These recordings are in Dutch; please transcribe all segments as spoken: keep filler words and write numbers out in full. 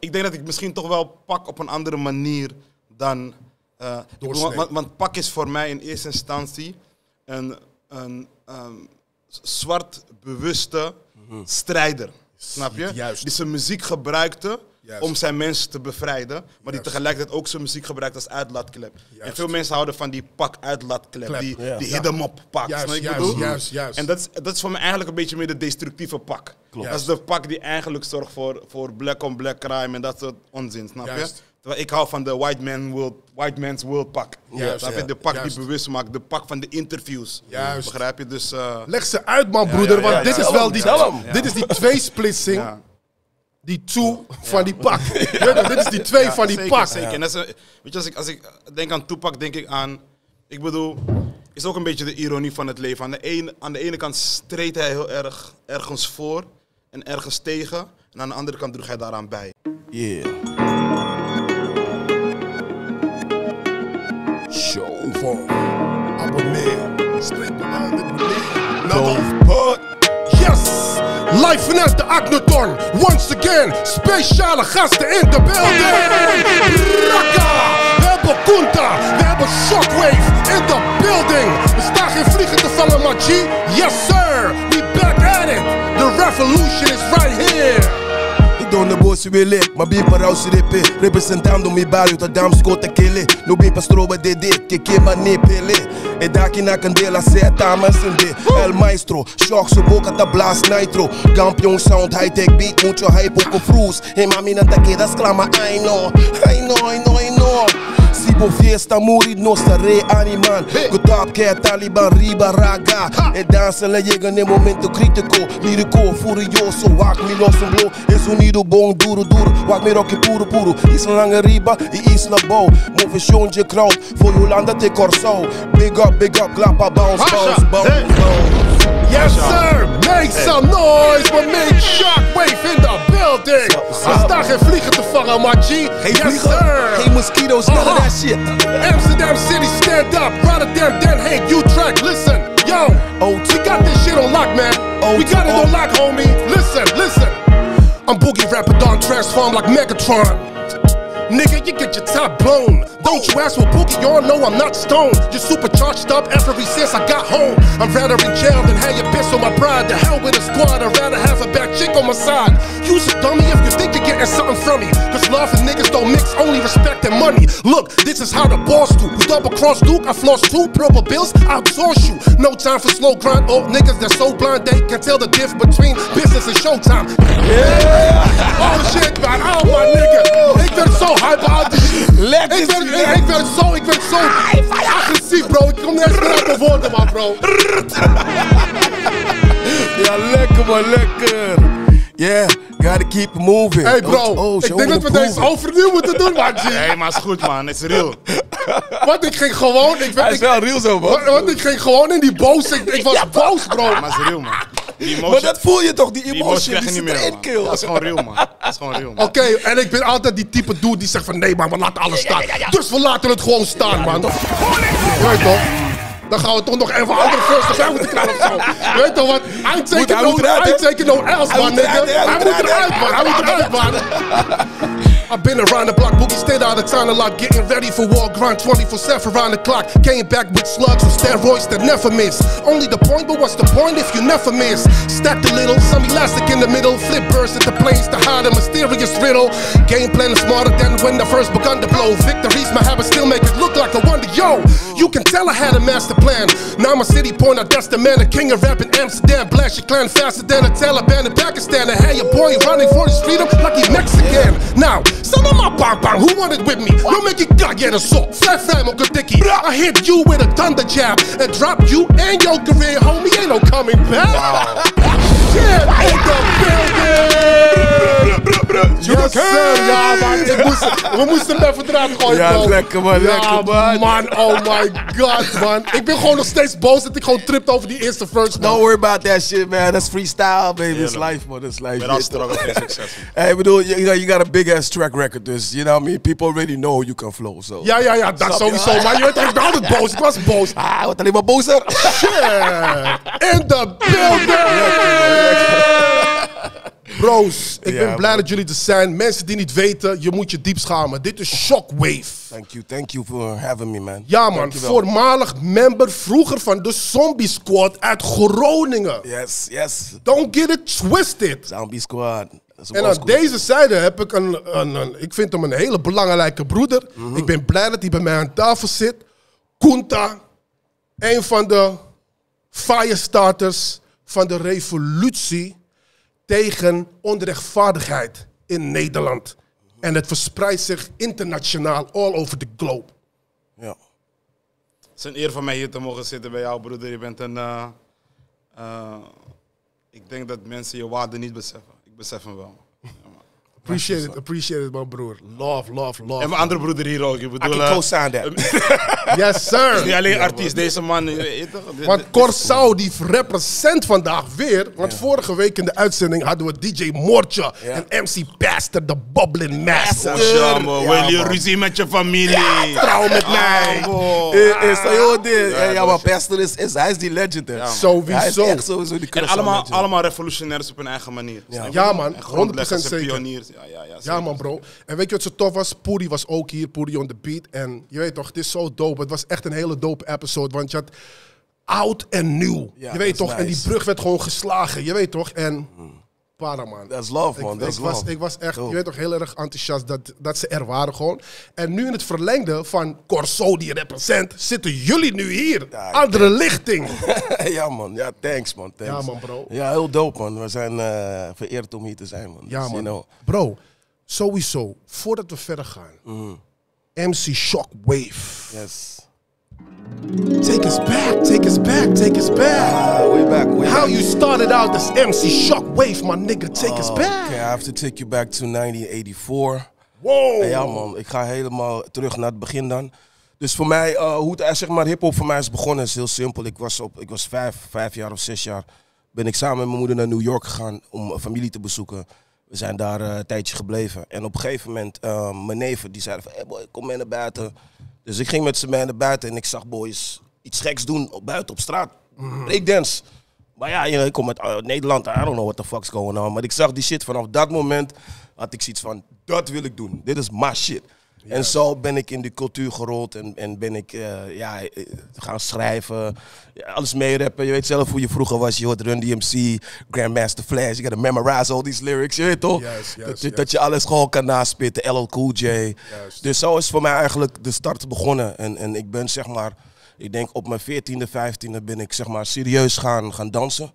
ik denk dat ik misschien toch wel pak op een andere manier dan... Uh, bedoel, want, want, want pak is voor mij in eerste instantie een, een um, zwart bewuste mm-hmm. strijder. Snap je? Juist. Die zijn muziek gebruikte Juist. om zijn mensen te bevrijden, maar Juist. die tegelijkertijd ook zijn muziek gebruikt als uitlaatklep. Juist. En veel mensen houden van die pak uitlaatklep, die, ja. die hit-em-up pak. Juist, nou, ik juist, bedoel? Juist, juist. En dat is, dat is voor mij eigenlijk een beetje meer de destructieve pak. Klopt. Dat is de pak die eigenlijk zorgt voor, voor black-on-black crime en dat soort onzin, snap juist. je? Terwijl ik hou van de white, man world, white man's world pak. Juist, dat ja. De pak juist. die bewust maakt, de pak van de interviews. Juist. Begrijp je? Dus, uh... leg ze uit, man, broeder, ja, ja, ja, want ja, ja, dit, ja, is wel die, ja. dit is die tweesplitsing. Ja. Die two ja. van die pak. Ja. Ja. Dit is die twee ja, van die zeker, pak. Zeker. Ja. En dat is, weet je, als ik, als ik denk aan Tupac, denk ik aan... Ik bedoel, is ook een beetje de ironie van het leven. Aan de, een, aan de ene kant streed hij heel erg ergens voor en ergens tegen. En aan de andere kant droeg hij daaraan bij. Yeah. Show voor abonneer, strijd behoud met meneer, love of put. Yes, live vanuit de Akhnaton, once again, speciale gasten in de building. Rakka, we hebben Kunta, we hebben Shockwave in de building. Er staan geen vliegen te vallen, maar G, yes sir, we back at it. The revolution is right here. Don't the boss will lick, my beep around C D P. Represent down to me barrio, the damn scoot a kill it. No beep a strobe de dick, kick him a nip a daki na candela, seta mansende. El maestro, shock so boca ta blast nitro. Campeon sound, high tech beat, mucho hype, poco fruits. Hey mami na taqueda exclama, I know, I know, I know, I know. Sibo fiesta muri nossa re animal. Gotap que é Taliban riba raga. É dança lá chega no momento crítico. Lírico furioso, wak me nosso blow. Es unido bom duro duro, wak me rock puro puro. Isla lange riba e isla bow. Movesjon de crowd, voor Holanda te Curaçao. Big up, big up, clap bounce, bounce, bounce, bounce. Yes sir, make some noise, we make Shockwave in the building. Er staan geen vliegen te vangen, maar G, geen yes sir. Geen mosquitoes, none of that shit. Amsterdam City, stand up, Rotterdam, Den Haag, Utrecht, listen. Yo, we got this shit on lock, man. We got it on lock, homie. Listen, listen. I'm boogie rapper, Don, transform like Megatron. Nigga, you get your top blown. Don't you ask for boogie on? No, I'm not stoned. You're supercharged up ever since I got home. I'm rather in jail than have you piss on my pride. The hell with a squad, I'd rather have a bad chick on my side. Use a dummy if you think you're getting something from me. Cause love and niggas don't mix, only respect and money. Look, this is how the boss do. You double cross Duke, I've lost two proper bills, I'll exhaust you. No time for slow grind, old niggas that's so blind they can tell the difference between business and showtime. Yeah! All the shit about all my niggas. Ik ben zo Let ik, ben, ik, ik ben zo, ik ben zo agressief, bro. Ik kom nergens meer uit mijn woorden, man, bro. Ja, lekker, man, lekker. Yeah, gotta keep moving. Hey, bro, oh, oh, ik denk dat we deze overnieuw moeten doen, man. Hé, hey, maar is goed, man. Het is real. Want ik ging gewoon... Ik, Hij is ik, wel real zo, man. Want, want ik ging gewoon in die boos... Ik, ik was ja, boos, bro. Ja, maar het is real, man. Emotion, maar dat voel je toch, die emotie, die, die zit erin, kill. Dat is gewoon real, man. Dat is gewoon real, man. Oké, okay, en ik ben altijd die type dude die zegt van nee, maar we laten alles staan. Ja, ja, ja, ja. Dus we laten het gewoon staan, ja, man. Toch... Je weet toch? Dan gaan we toch nog even andere first erbij moeten knallen of zo. Je weet toch wat? Uitteken no else, man, nigga. Hij moet eruit, man. Hij moet eruit, man. I've been around the block, boogie stayed out of town a lot. Getting ready for war, grind twenty-four seven around the clock. Came back with slugs and steroids that never miss. Only the point, but what's the point if you never miss? Stacked a little, some elastic in the middle. Flip bursts at the planes to hide a mysterious riddle. Game plan is smarter than when the first begun to blow. Victories my habits still make it look like a wonder. Yo, you can tell I had a master plan. Now my city point out, that's the man. The king of rap in Amsterdam. Blast your clan faster than a Taliban in Pakistan. And had your boy running for his freedom like he Mexican. Now, some of my bang bang, who wanted with me? No make it god get assault. Flat flam on good dicky. I hit you with a thunder jab and drop you and your career, homie. Ain't no coming back. Wow. Shit, ain't no building. Yes, sir. Ja, man. Ik moest, we moesten hem even eruit gooien, ja, bro. Ja, lekker, man. Ja, lekker, man. man. Oh my god, man. Ik ben gewoon nog steeds boos dat ik gewoon tript over die eerste verse, man. Don't worry about that shit, man. That's freestyle, baby. It's yeah, life, man. It's life. Ben al struggle for success. Hey, bedoel, you, you got a big ass track record, dus, you know what I mean? People already know you can flow, so... Ja, ja, ja, dat sowieso, maar je bent altijd boos, ik was boos. Ah, wat alleen maar bozer. Shit! In the building! Bro's, ik yeah, ben blij bro. dat jullie er zijn. Mensen die niet weten, je moet je diep schamen. Dit is Shockwave. Thank you, thank you for having me, man. Ja, man. Voormalig member vroeger van de Zombie Squad uit Groningen. Yes, yes. Don't get it twisted. Zombie Squad. En aan deze zijde heb ik een, een, een... Ik vind hem een hele belangrijke broeder. Mm-hmm. Ik ben blij dat hij bij mij aan tafel zit. Kunta. Een van de firestarters van de revolutie tegen onrechtvaardigheid in Nederland. En het verspreidt zich internationaal, all over the globe. Ja. Het is een eer voor mij hier te mogen zitten bij jou, broeder. Je bent een... Uh, uh, ik denk dat mensen je waarde niet beseffen. Ik besef hem wel. Ja, appreciate it, appreciate it, man, broer. Love, love, love. En mijn andere broeder hier ook. Ik bedoel, I can co-sign that. Yes, sir. Is niet alleen yeah, artiest, bro. Deze man. Want Curaçao, die represent vandaag weer. Want yeah. vorige week in de uitzending hadden we D J Moortje yeah. en M C Pastor de Boblin Master. Ja, wil je ruzie met je familie? Ja, trouw met mij. Ja, Pastor is, hij is die legend. Ja, sowieso. Hij is echt sowieso die en allemaal, allemaal revolutionairs op hun eigen manier. Ja, ja man, honderd procent zeker. Ja, ja, ja, ja man bro. En weet je wat zo tof was? Poedie was ook hier, Poedie on the beat. En je weet toch, het is zo dope. Het was echt een hele dope episode, want je had oud en nieuw. Ja, je weet toch, nice. En die brug werd gewoon geslagen. Je weet toch, en hmm. para man. Dat is love man, dat is love. Was, ik was echt, dope. Je weet toch, heel erg enthousiast dat, dat ze er waren gewoon. En nu in het verlengde van Corso die represent, zitten jullie nu hier. Ja, Andere denk. lichting. Ja man, ja thanks man, thanks. Ja man bro. Ja, heel dope man, we zijn uh, vereerd om hier te zijn man. Ja dus, man, you know. Bro, sowieso, voordat we verder gaan, mm. M C Shockwave. Yes. Take us back, take us back, take us back. Uh, way back, way How back. you started out as M C Shockwave, my nigga, take uh, us back. Okay, I have to take you back to nineteen eighty-four. Wow. Ja man, ik ga helemaal terug naar het begin dan. Dus voor mij, uh, hoe het, zeg maar, hiphop voor mij is begonnen is heel simpel. Ik was, op, ik was vijf, vijf jaar of zes jaar, ben ik samen met mijn moeder naar New York gegaan om een familie te bezoeken. We zijn daar uh, een tijdje gebleven. En op een gegeven moment, uh, mijn neven die zeiden van, hey boy, kom mee naar buiten. Dus ik ging met ze mee naar buiten en ik zag boys iets geks doen op buiten, op straat. Breakdance. Maar ja, ik kom uit uh, Nederland, I don't know what the fuck's going on. Maar ik zag die shit, vanaf dat moment had ik zoiets van, dat wil ik doen. Dit is my shit. Yes. En zo ben ik in de cultuur gerold en, en ben ik uh, ja, gaan schrijven, alles meerappen. Je weet zelf hoe je vroeger was, je hoort Run D M C, Grandmaster Flash, you gotta memorize all these lyrics, je weet toch? Yes, yes, dat, yes. dat je alles gewoon kan naspitten, L L Cool J. Yes. Dus zo is voor mij eigenlijk de start begonnen. En, en ik ben zeg maar, ik denk op mijn veertiende, vijftiende ben ik zeg maar serieus gaan, gaan dansen.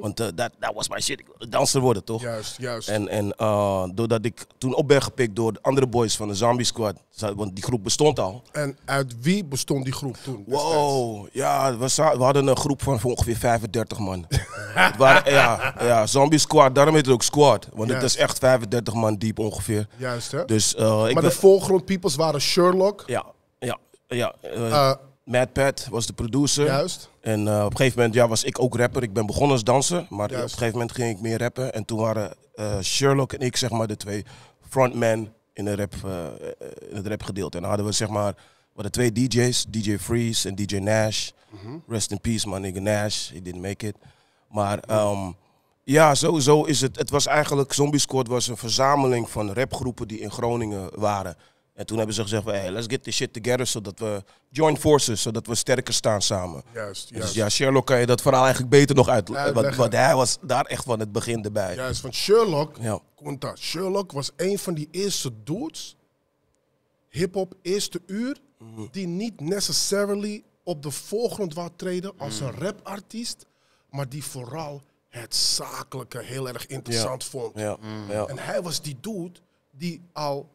Want dat uh, was mijn shit, ik wilde danser worden, toch? Juist, juist. En, en uh, doordat ik toen op ben gepikt door de andere boys van de Zombie Squad, want die groep bestond al. En uit wie bestond die groep toen? Wow, ja, we, we hadden een groep van ongeveer vijfendertig man. Het waren, ja, ja, Zombie Squad, daarom heet het ook Squad. Want juist. het is echt vijfendertig man diep ongeveer. Juist, hè? Dus, uh, maar ik de voorgrond peoples waren Sherlock? Ja, ja, ja. Uh, uh, Mad Pat was de producer. Juist. En uh, op een gegeven moment ja, was ik ook rapper. Ik ben begonnen als danser, maar Juist. op een gegeven moment ging ik meer rappen. En toen waren uh, Sherlock en ik zeg maar de twee frontmen in, uh, in het rapgedeelte. En dan hadden we zeg maar, we hadden twee D J's, D J Freeze en D J Nash. Mm-hmm. Rest in peace, my nigga Nash. He didn't make it. Maar um, ja, sowieso is het, het was eigenlijk, Zombie Squad was een verzameling van rapgroepen die in Groningen waren. En toen hebben ze gezegd, hey, let's get this shit together, zodat we join forces, zodat we sterker staan samen. Juist, juist. Dus ja, Sherlock kan je dat verhaal eigenlijk beter nog uitleggen, want, want hij was daar echt van het begin erbij. Juist, want Sherlock, ja. Kunta, Sherlock was een van die eerste dudes, hiphop eerste uur, mm. die niet necessarily op de voorgrond wou treden als mm. een rapartiest, maar die vooral het zakelijke heel erg interessant ja. vond. Ja. Mm. Ja. En hij was die dude die al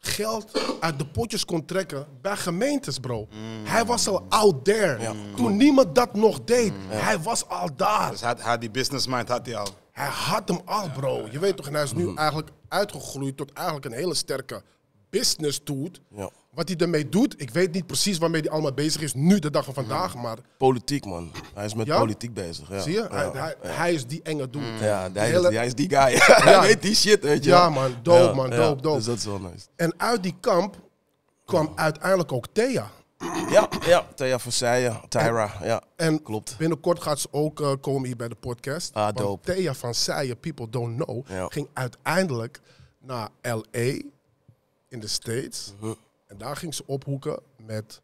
geld uit de potjes kon trekken bij gemeentes, bro. Mm. Hij was al out there. Ja. Toen niemand dat nog deed. Mm. Ja. Hij was al daar. Dus hij had die business mind, had hij al. Hij had hem al, bro. Ja, ja, ja. Je weet toch, en hij is nu mm. eigenlijk uitgegroeid tot eigenlijk een hele sterke business dude. Ja. Wat hij ermee doet, ik weet niet precies waarmee hij allemaal bezig is, nu de dag van vandaag, mm. maar... Politiek, man. Hij is met ja? politiek bezig, ja. Zie je? Ja. Hij, hij, ja. hij is die enge dude. Mm. Ja, hij, hele... is, hij is die guy. Ja. Hij weet die shit, weet je. Ja, man. Dope, ja. man. Dope, ja. dope. Dus dat is wel nice. En uit die kamp kwam uiteindelijk ook Thea. Ja, ja, Thea van Seijen, Tyra, en, ja, en klopt. Binnenkort gaat ze ook uh, komen hier bij de podcast. Ah, dope. Thea van Seijen, people don't know, ja. ging uiteindelijk naar L A in de States. Uh-huh. En daar ging ze ophoeken met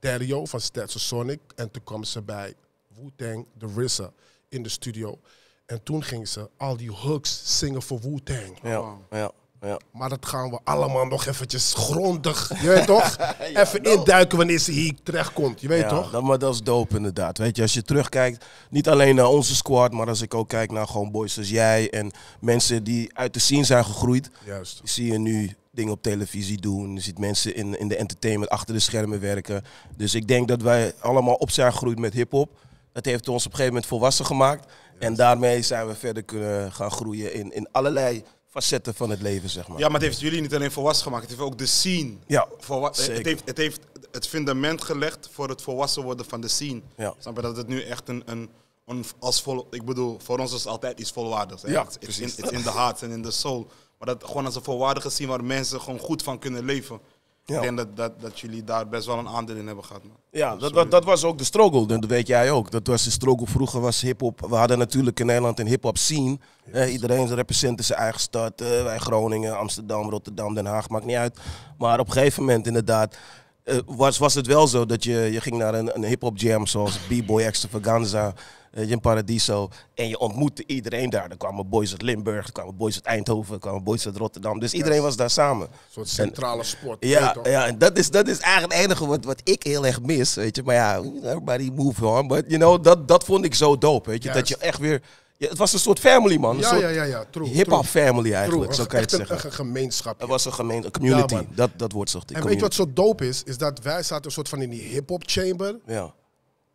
Dario van Stetsonic. En toen kwam ze bij Wu-Tang, de R Z A, in de studio. En toen ging ze al die hooks zingen voor Wu-Tang. Ja, oh. ja. Ja. Maar dat gaan we allemaal nog eventjes grondig, je weet toch? ja, even dope. Induiken wanneer ze hier terechtkomt, je weet ja, toch? Dat, maar dat is dope inderdaad, weet je. Als je terugkijkt, niet alleen naar onze squad, maar als ik ook kijk naar gewoon boys als jij en mensen die uit de scene zijn gegroeid. Juist. Zie je nu dingen op televisie doen, je ziet mensen in, in de entertainment achter de schermen werken. Dus ik denk dat wij allemaal op zijn gegroeid met hiphop. Dat heeft ons op een gegeven moment volwassen gemaakt. Juist. En daarmee zijn we verder kunnen gaan groeien in, in allerlei facetten van het leven, zeg maar. Ja, maar het heeft jullie niet alleen volwassen gemaakt, het heeft ook de scene. Ja, zeker. Het, heeft, het heeft het fundament gelegd voor het volwassen worden van de scene. Ja. Snap je dat het nu echt een, een, een als vol, ik bedoel, voor ons is het altijd iets volwaardigs. Ja, het is in de heart en in de soul. Maar dat gewoon als een volwaardige scene waar mensen gewoon goed van kunnen leven. Ja. Ik denk dat, dat, dat jullie daar best wel een aandeel in hebben gehad. Man. Ja, dat, dat, dat was ook de struggle, dat weet jij ook. Dat was de struggle. Vroeger was hiphop. We hadden natuurlijk in Nederland een hip-hop scene. Yes. Eh, iedereen representeerde zijn eigen stad. Eh, wij Groningen, Amsterdam, Rotterdam, Den Haag, maakt niet uit. Maar op een gegeven moment inderdaad eh, was, was het wel zo dat je, je ging naar een, een hip-hop jam zoals B-Boy Extravaganza. In Paradiso. En je ontmoette iedereen daar. Er kwamen boys uit Limburg, er kwamen boys uit Eindhoven, er kwamen boys uit Rotterdam. Dus iedereen yes. was daar samen. Een soort centrale en, sport. Ja, ja, en dat is, dat is eigenlijk het enige wat, wat ik heel erg mis. Weet je. Maar ja, everybody move on. But you know, dat, dat vond ik zo dope. Weet je. Yes. Dat je echt weer... Ja, het was een soort family, man. Een ja, soort ja, ja, ja. True, hip-hop true. Family eigenlijk, true. Zo kan je het een, zeggen. Een gemeenschap. Het was een gemeenschap, community. Ja, dat, dat wordt zo. En community. Weet je wat zo dope is? Is dat wij zaten een soort van in die hip-hop chamber. Ja.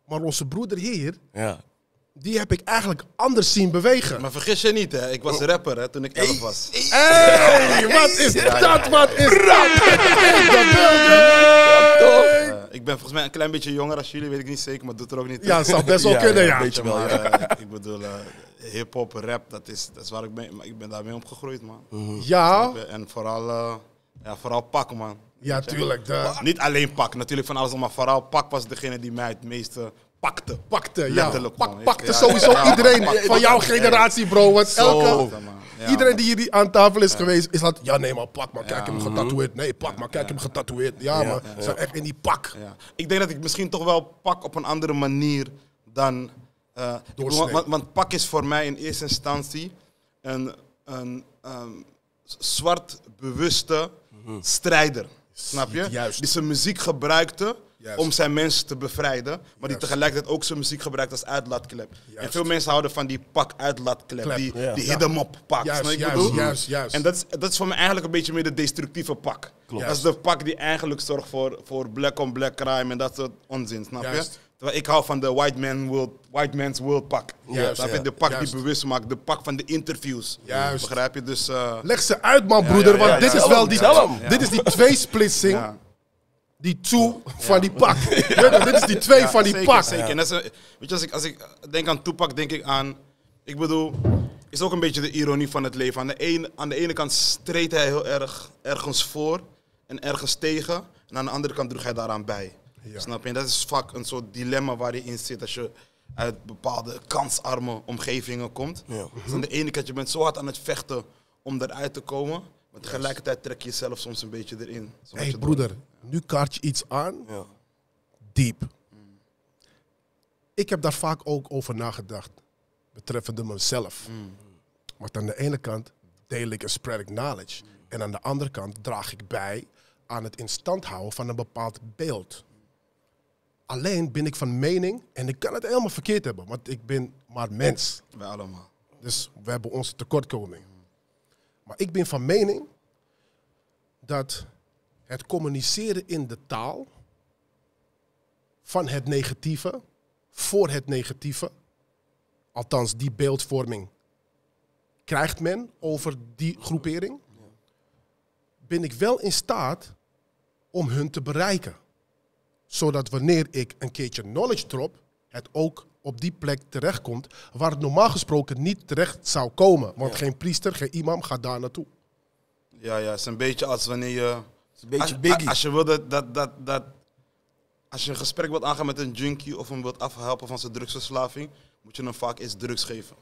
Maar onze broeder hier... Ja. Die heb ik eigenlijk anders zien bewegen. Maar vergis je niet, hè? Ik was rapper hè, toen ik elf was. Hey, wat is dat? Wat is dat? Uh, ik ben volgens mij een klein beetje jonger als jullie, weet ik niet zeker, maar doet er ook niet. Ja, dat zou best wel ja, kunnen, ja. Beetje, maar, uh, ik bedoel, uh, hip-hop, rap, dat is, dat is waar ik ben. Maar ik ben daarmee opgegroeid, man. Mm-hmm. Ja. En vooral, uh, ja, vooral Pak, man. Ja, tuurlijk. De... Niet alleen Pak, natuurlijk van alles, maar vooral Pak was degene die mij het meeste. Pakte, pakte, ja. Pak, pakte ja, sowieso ja, iedereen ja, van jouw generatie, bro. Want elke, so, ja, iedereen die hier aan tafel is ja. geweest, is dat... Ja, nee, maar Pak, maar kijk ja, hem getatoeëerd. Nee, Pak, ja, maar kijk ja, hem getatoeëerd. Ja, ja, maar ze ja, zijn ja. echt in die Pak. Ja. Ik denk dat ik misschien toch wel Pak op een andere manier dan... Uh, want, want, want Pak is voor mij in eerste instantie een, een um, zwart bewuste mm-hmm. strijder. Snap je? Juist. Die zijn muziek gebruikte... Juist. Om zijn mensen te bevrijden, maar Juist. Die tegelijkertijd ook zijn muziek gebruikt als uitlaatklep. Juist. En veel mensen houden van die Pak uitlaatklep, Klep, die, ja. die hit em up Pak. Juist, nou, ik juist, bedoel? Juist, juist. En dat is, dat is voor mij eigenlijk een beetje meer de destructieve Pak. Klopt. Dat is de Pak die eigenlijk zorgt voor, voor black-on-black crime en dat soort onzin, snap juist. Je? Terwijl ik hou van de white, man world, white man's world Pak. Juist, ja. De Pak juist. Die bewust maakt, de Pak van de interviews. Juist. Begrijp je? Dus, uh... Leg ze uit, man, broeder, ja, ja, ja, want ja, ja, dit ja, is wel die, ja. dit is die tweesplitsing. Ja. Die two ja. van die Pak. Ja. Dit is die twee ja, van die zeker, Pak. Zeker. En dat is een, weet je, als ik, als ik denk aan Tupac, denk ik aan... Ik bedoel, is ook een beetje de ironie van het leven. Aan de, een, aan de ene kant streed hij heel erg ergens voor en ergens tegen. En aan de andere kant droeg hij daaraan bij. Ja. Snap je? En dat is vaak een soort dilemma waar je in zit als je uit bepaalde kansarme omgevingen komt. Ja. Dus aan de ene kant, je bent zo hard aan het vechten om eruit te komen. Maar tegelijkertijd trek je jezelf soms een beetje erin. Hé hey, broeder, door. Nu kaart je iets aan. Ja. Diep. Mm. Ik heb daar vaak ook over nagedacht. Betreffende mezelf. Mm. Want aan de ene kant deel ik en spread ik knowledge. Mm. En aan de andere kant draag ik bij aan het instand houden van een bepaald beeld. Alleen ben ik van mening, en ik kan het helemaal verkeerd hebben. Want ik ben maar mens. Wij allemaal. Dus we hebben onze tekortkoming. Maar ik ben van mening dat het communiceren in de taal van het negatieve, voor het negatieve, althans die beeldvorming krijgt men over die groepering, ben ik wel in staat om hun te bereiken. Zodat wanneer ik een keertje knowledge drop, het ook op die plek terechtkomt waar het normaal gesproken niet terecht zou komen. Want ja. geen priester, geen imam gaat daar naartoe. Ja, ja, het is een beetje als wanneer je... Een beetje als, als je wil dat, dat, dat, dat als je een gesprek wilt aangaan met een junkie of hem wilt afhelpen van zijn drugsverslaving, moet je hem vaak eens drugs geven.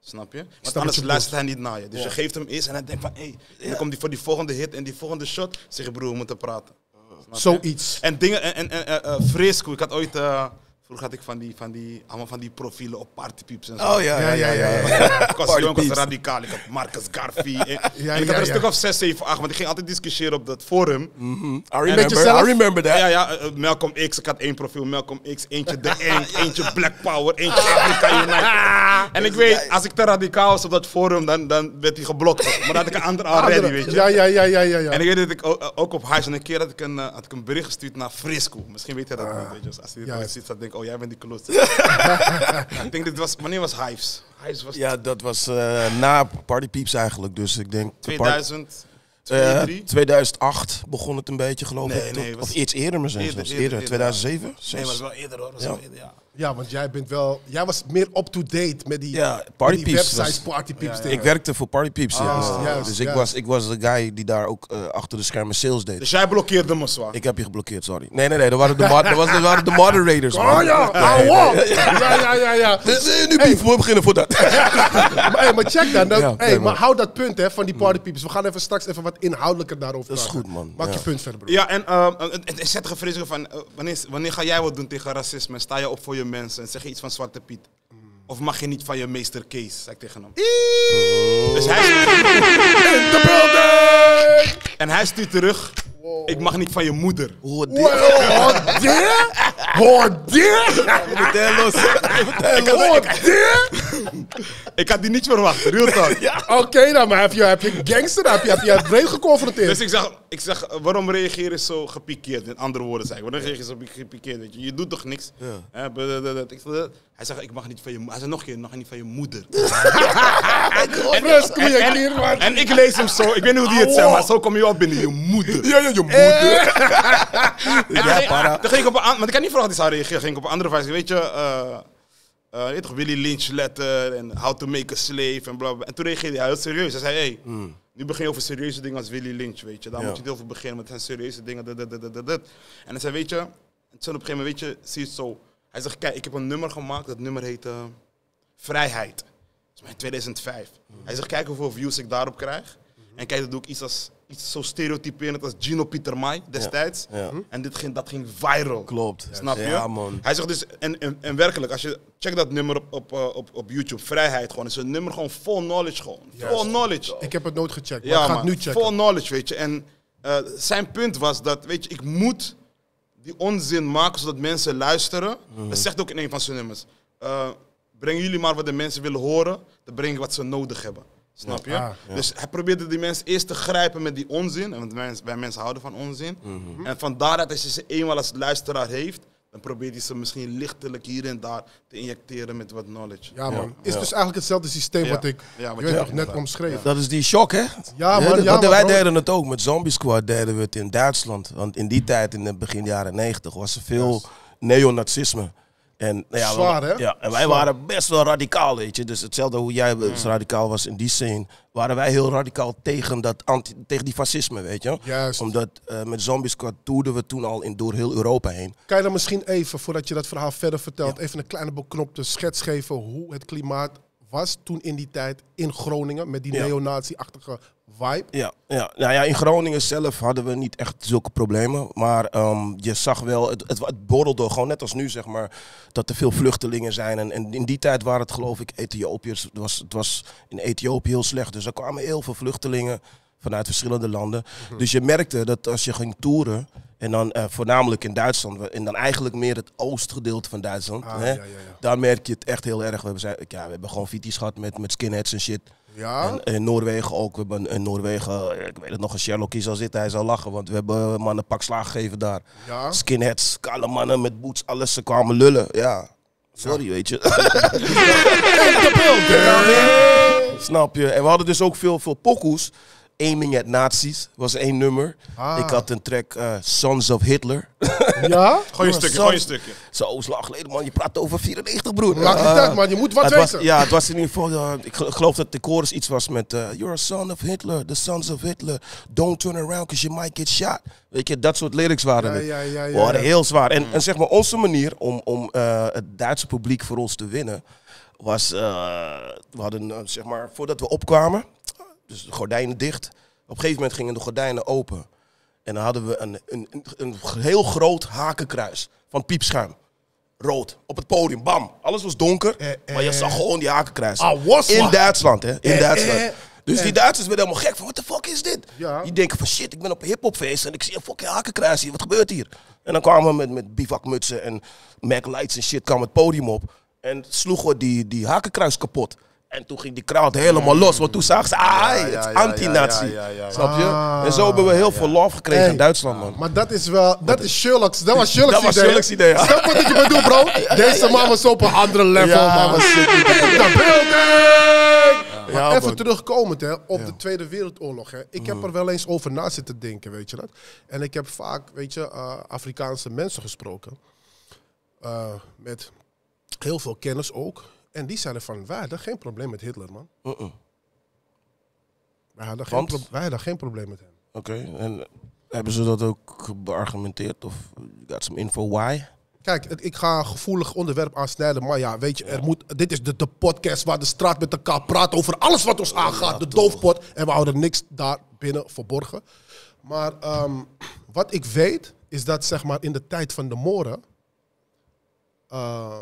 Snap je? Want Stap anders je luistert hij niet naar je. Dus ja. je geeft hem eens en hij denkt van, hé, hey. En dan komt hij voor die volgende hit en die volgende shot. Zeg je, broer, we moeten praten. Zoiets. En dingen, en, en, en uh, Frisco, ik had ooit, uh, vroeger had ik van die, van die, allemaal van die profielen op Party Peeps en zo. Oh ja, ja, ja. ja, ja, ja. Ik was jong, ik was radicaal, ik had Marcus Garvey. En, ja, ja, en ik had er ja, een ja. stuk of zes, zeven, acht, want ik ging altijd discussiëren op dat forum. Mm-hmm. I, remember, I remember that. Ja, ja, uh, Malcolm X, ik had één profiel, Malcolm X, eentje de Eng, eentje Black Power, eentje Afrika United. En ik weet, als ik te radicaal was op dat forum, dan, dan werd hij geblokt. Maar dan had ik een ander already, weet je. Ja, ja, ja, ja, ja, ja. En ik weet dat ik ook, uh, ook op huis, en een keer had ik een, uh, had ik een bericht gestuurd naar Frisco. Misschien weet hij dat uh, niet, weet je. Dus als hij dat ziet, dan denk ik, oh, jij bent die kloot. Ja, ik denk, dit was, wanneer was Hives? Hives was ja, dat was uh, na Party Peeps eigenlijk. Dus ik denk tweeduizend, uh, tweeduizend acht begon het een beetje, geloof nee, ik. Tot, nee, of iets eerder, maar zelfs. Eerder, eerder, eerder, eerder, tweeduizend zeven? Ja. zes. Nee, was wel eerder hoor. Was ja. Wel eerder, ja. Ja, want jij bent wel... Jij was meer up-to-date met die, ja, Party met die Peeps websites, was, Party Peeps. Ja, ja. Ik werkte voor Party Peeps, ah, ja. Juist, dus ik, ja. was, ik was de guy die daar ook uh, achter de schermen sales deed. Dus jij blokkeerde me zwaar? Ik heb je geblokkeerd, sorry. Nee, nee, nee, dat waren de, mod dat was, dat waren de moderators. Oh man. Ja, nee, oh, nee, nee. ja, ja, ja, ja. Dus, uh, nu hey. we beginnen voor dat. maar, hey, maar check dan, dat, ja, hey, nee, maar hou dat punt hè, van die Party Peeps. We gaan even straks even wat inhoudelijker daarover praten. Dat is goed, man. Maak ja. je punt verder, bro. Ja, en het uh, zet gevreesd van, uh, wanneer, wanneer ga jij wat doen tegen racisme? Sta je op voor je mensen en zeg je iets van Zwarte Piet. Of mag je niet van je meester Kees, zei ik tegen hem. Oh. Dus hij stuurt... En hij stuurt terug, wow. Ik mag niet van je moeder. Hoor dit? Hoor dit? Hoor dit? Ik had die niet verwacht, real talk. Ja. Oké, okay, nou, maar heb je, heb je gangster, heb je, heb je het breed geconfronteerd? Dus ik zag, ik zag, waarom reageer je zo gepikeerd? In andere woorden zei ik, waarom reageer je zo gepikeerd? Weet je? Je doet toch niks? Ja. Hij zegt, ik mag niet van je moeder. Hij zei nog een keer, nog niet van je moeder. en, en, en, en ik lees hem zo, ik weet niet hoe die het zei, maar zo kom je wel binnen, je moeder. Ja, ja, je moeder. en dan, ja, dan ging ik op een, want ik had niet verwacht dat hij zou reageren, ging ik op een andere wijze, weet je... Uh, Uh, je weet toch, Willy Lynch letter en How to Make a Slave en blablabla. En toen reageerde hij heel serieus. Hij zei, hey, mm. nu begin je over serieuze dingen als Willy Lynch, weet je. Daar ja. moet je niet over beginnen, want het zijn serieuze dingen. Dat, dat, dat, dat, dat. En hij zei, weet je, en toen op een gegeven moment, weet je, zie je het zo. Hij zegt, kijk, ik heb een nummer gemaakt, dat nummer heet uh, Vrijheid. Dat is mijn tweeduizend vijf. Mm. Hij zegt, kijk hoeveel views ik daarop krijg. Mm-hmm. En kijk, dat doe ik iets als... Iets zo stereotyperend als Gino Pietermaai destijds. Ja, ja. En dit ging, dat ging viral. Klopt. Snap je? Ja, man. Hij zegt dus, en, en, en werkelijk, als je check dat nummer op, op, op, op YouTube, Vrijheid gewoon. Is een nummer gewoon full knowledge gewoon. Yes. Full knowledge. Ik heb het nooit gecheckt, maar ja, ik ga het nu checken. Full knowledge, weet je. En uh, zijn punt was dat, weet je, ik moet die onzin maken zodat mensen luisteren. Mm-hmm. Dat zegt ook in een van zijn nummers. Uh, breng jullie maar wat de mensen willen horen, dan breng ik wat ze nodig hebben. Snap je? Ja, ja. Dus hij probeerde die mensen eerst te grijpen met die onzin. Want wij, wij mensen houden van onzin. Mm-hmm. En van daaruit, als je ze eenmaal als luisteraar heeft... dan probeert hij ze misschien lichtelijk hier en daar te injecteren met wat knowledge. Ja, man. Is ja. dus eigenlijk hetzelfde systeem ja. wat ik ja, wat je nog net omschreef. Ja. Dat is die shock, hè? Ja, ja man. Dat, ja, want wij deden het ook. Met Zombie Squad deden we het in Duitsland. Want in die tijd, in het begin jaren negentig, was er veel yes. neonazisme. En, nou ja, zwaar, hè? Ja, en wij zwaar. waren best wel radicaal, weet je. Dus hetzelfde hoe jij mm. radicaal was in die scene, waren wij heel radicaal tegen, dat anti, tegen die fascisme, weet je. Juist. Omdat uh, met Zombie Squad toerden we toen al in, door heel Europa heen. Kan je dan misschien even, voordat je dat verhaal verder vertelt, ja. even een kleine beknopte schets geven hoe het klimaat was toen in die tijd in Groningen, met die ja. neonazi-achtige vibe? Ja, ja. Nou ja, in Groningen zelf hadden we niet echt zulke problemen. Maar um, je zag wel, het, het, het borrelde gewoon net als nu, zeg maar, dat er veel vluchtelingen zijn. En, en in die tijd waren het, geloof ik, Ethiopiërs. Het was, het was in Ethiopië heel slecht. Dus er kwamen heel veel vluchtelingen vanuit verschillende landen. Mm-hmm. Dus je merkte dat als je ging toeren, en dan uh, voornamelijk in Duitsland, en dan eigenlijk meer het oostgedeelte van Duitsland, ah, hè? Ja, ja, ja. daar merk je het echt heel erg. We hebben, zei, ja, we hebben gewoon fitties gehad met, met skinheads en shit. Ja? En in Noorwegen ook. We hebben in Noorwegen, ik weet het nog, een Sherlock hier zal zitten, hij zal lachen, want we hebben mannen pak slaag gegeven daar. Ja? Skinheads, kale mannen met boots, alles, ze kwamen lullen. Ja, sorry, ja. weet je. Snap je? En we hadden dus ook veel, veel pokoes. Aiming at Nazis was één nummer. Ah. Ik had een track uh, Sons of Hitler. Ja? Gooi een stukje, gooi een stukje. Zo lang geleden, man. Je praat over vierennegentig, broer. Maakt niet uit, man. Je moet wat weten. Was, ja, het was in ieder geval... Uh, ik geloof dat de chorus iets was met... Uh, You're a son of Hitler, the sons of Hitler. Don't turn around, because you might get shot. Weet je, dat soort lyrics waren het. Ja, ja, ja, ja, we waren heel zwaar. En, en zeg maar, onze manier om, om uh, het Duitse publiek voor ons te winnen... was... Uh, we hadden, uh, zeg maar, voordat we opkwamen... Dus de gordijnen dicht. Op een gegeven moment gingen de gordijnen open. En dan hadden we een, een, een heel groot hakenkruis van piepschuim. Rood. Op het podium. Bam. Alles was donker. Eh, eh. Maar je zag gewoon die hakenkruis. Ah, in Duitsland, hè. In eh, Duitsland. Eh, eh. Dus eh. die Duitsers werden helemaal gek van, wat de fuck is dit? Ja. Die denken van, shit, ik ben op een hiphopfeest en ik zie een fucking hakenkruis hier. Wat gebeurt hier? En dan kwamen we met, met bivakmutsen en Mac Lights en shit, kwam het podium op. En sloegen we die, die hakenkruis kapot. En toen ging die crowd helemaal los, want toen zagen ze, ah, het is anti-nazi. Snap je? En zo hebben we heel veel love gekregen in Duitsland, man. Maar dat is wel, dat is Sherlock's, dat was Sherlock's idee. Snap wat ik je bedoel, bro? Deze man was op een andere level, man. Maar even terugkomend, hè, op de Tweede Wereldoorlog. Hè. Ik heb er wel eens over na zitten denken, weet je dat? En ik heb vaak, weet je, Afrikaanse mensen gesproken. Met heel veel kennis ook. En die zeiden van, wij hadden geen probleem met Hitler, man. Uh -uh. Wij, hadden geen wij hadden geen probleem met hem. Oké, okay. En hebben ze dat ook beargumenteerd? Of got some info why? Kijk, ik ga een gevoelig onderwerp aansnijden. Maar ja, weet je, er moet, dit is de, de podcast waar de straat met elkaar praat over alles wat ons aangaat. Ja, de doofpot. En we houden niks daar binnen verborgen. Maar um, wat ik weet, is dat zeg maar in de tijd van de Moren... Uh,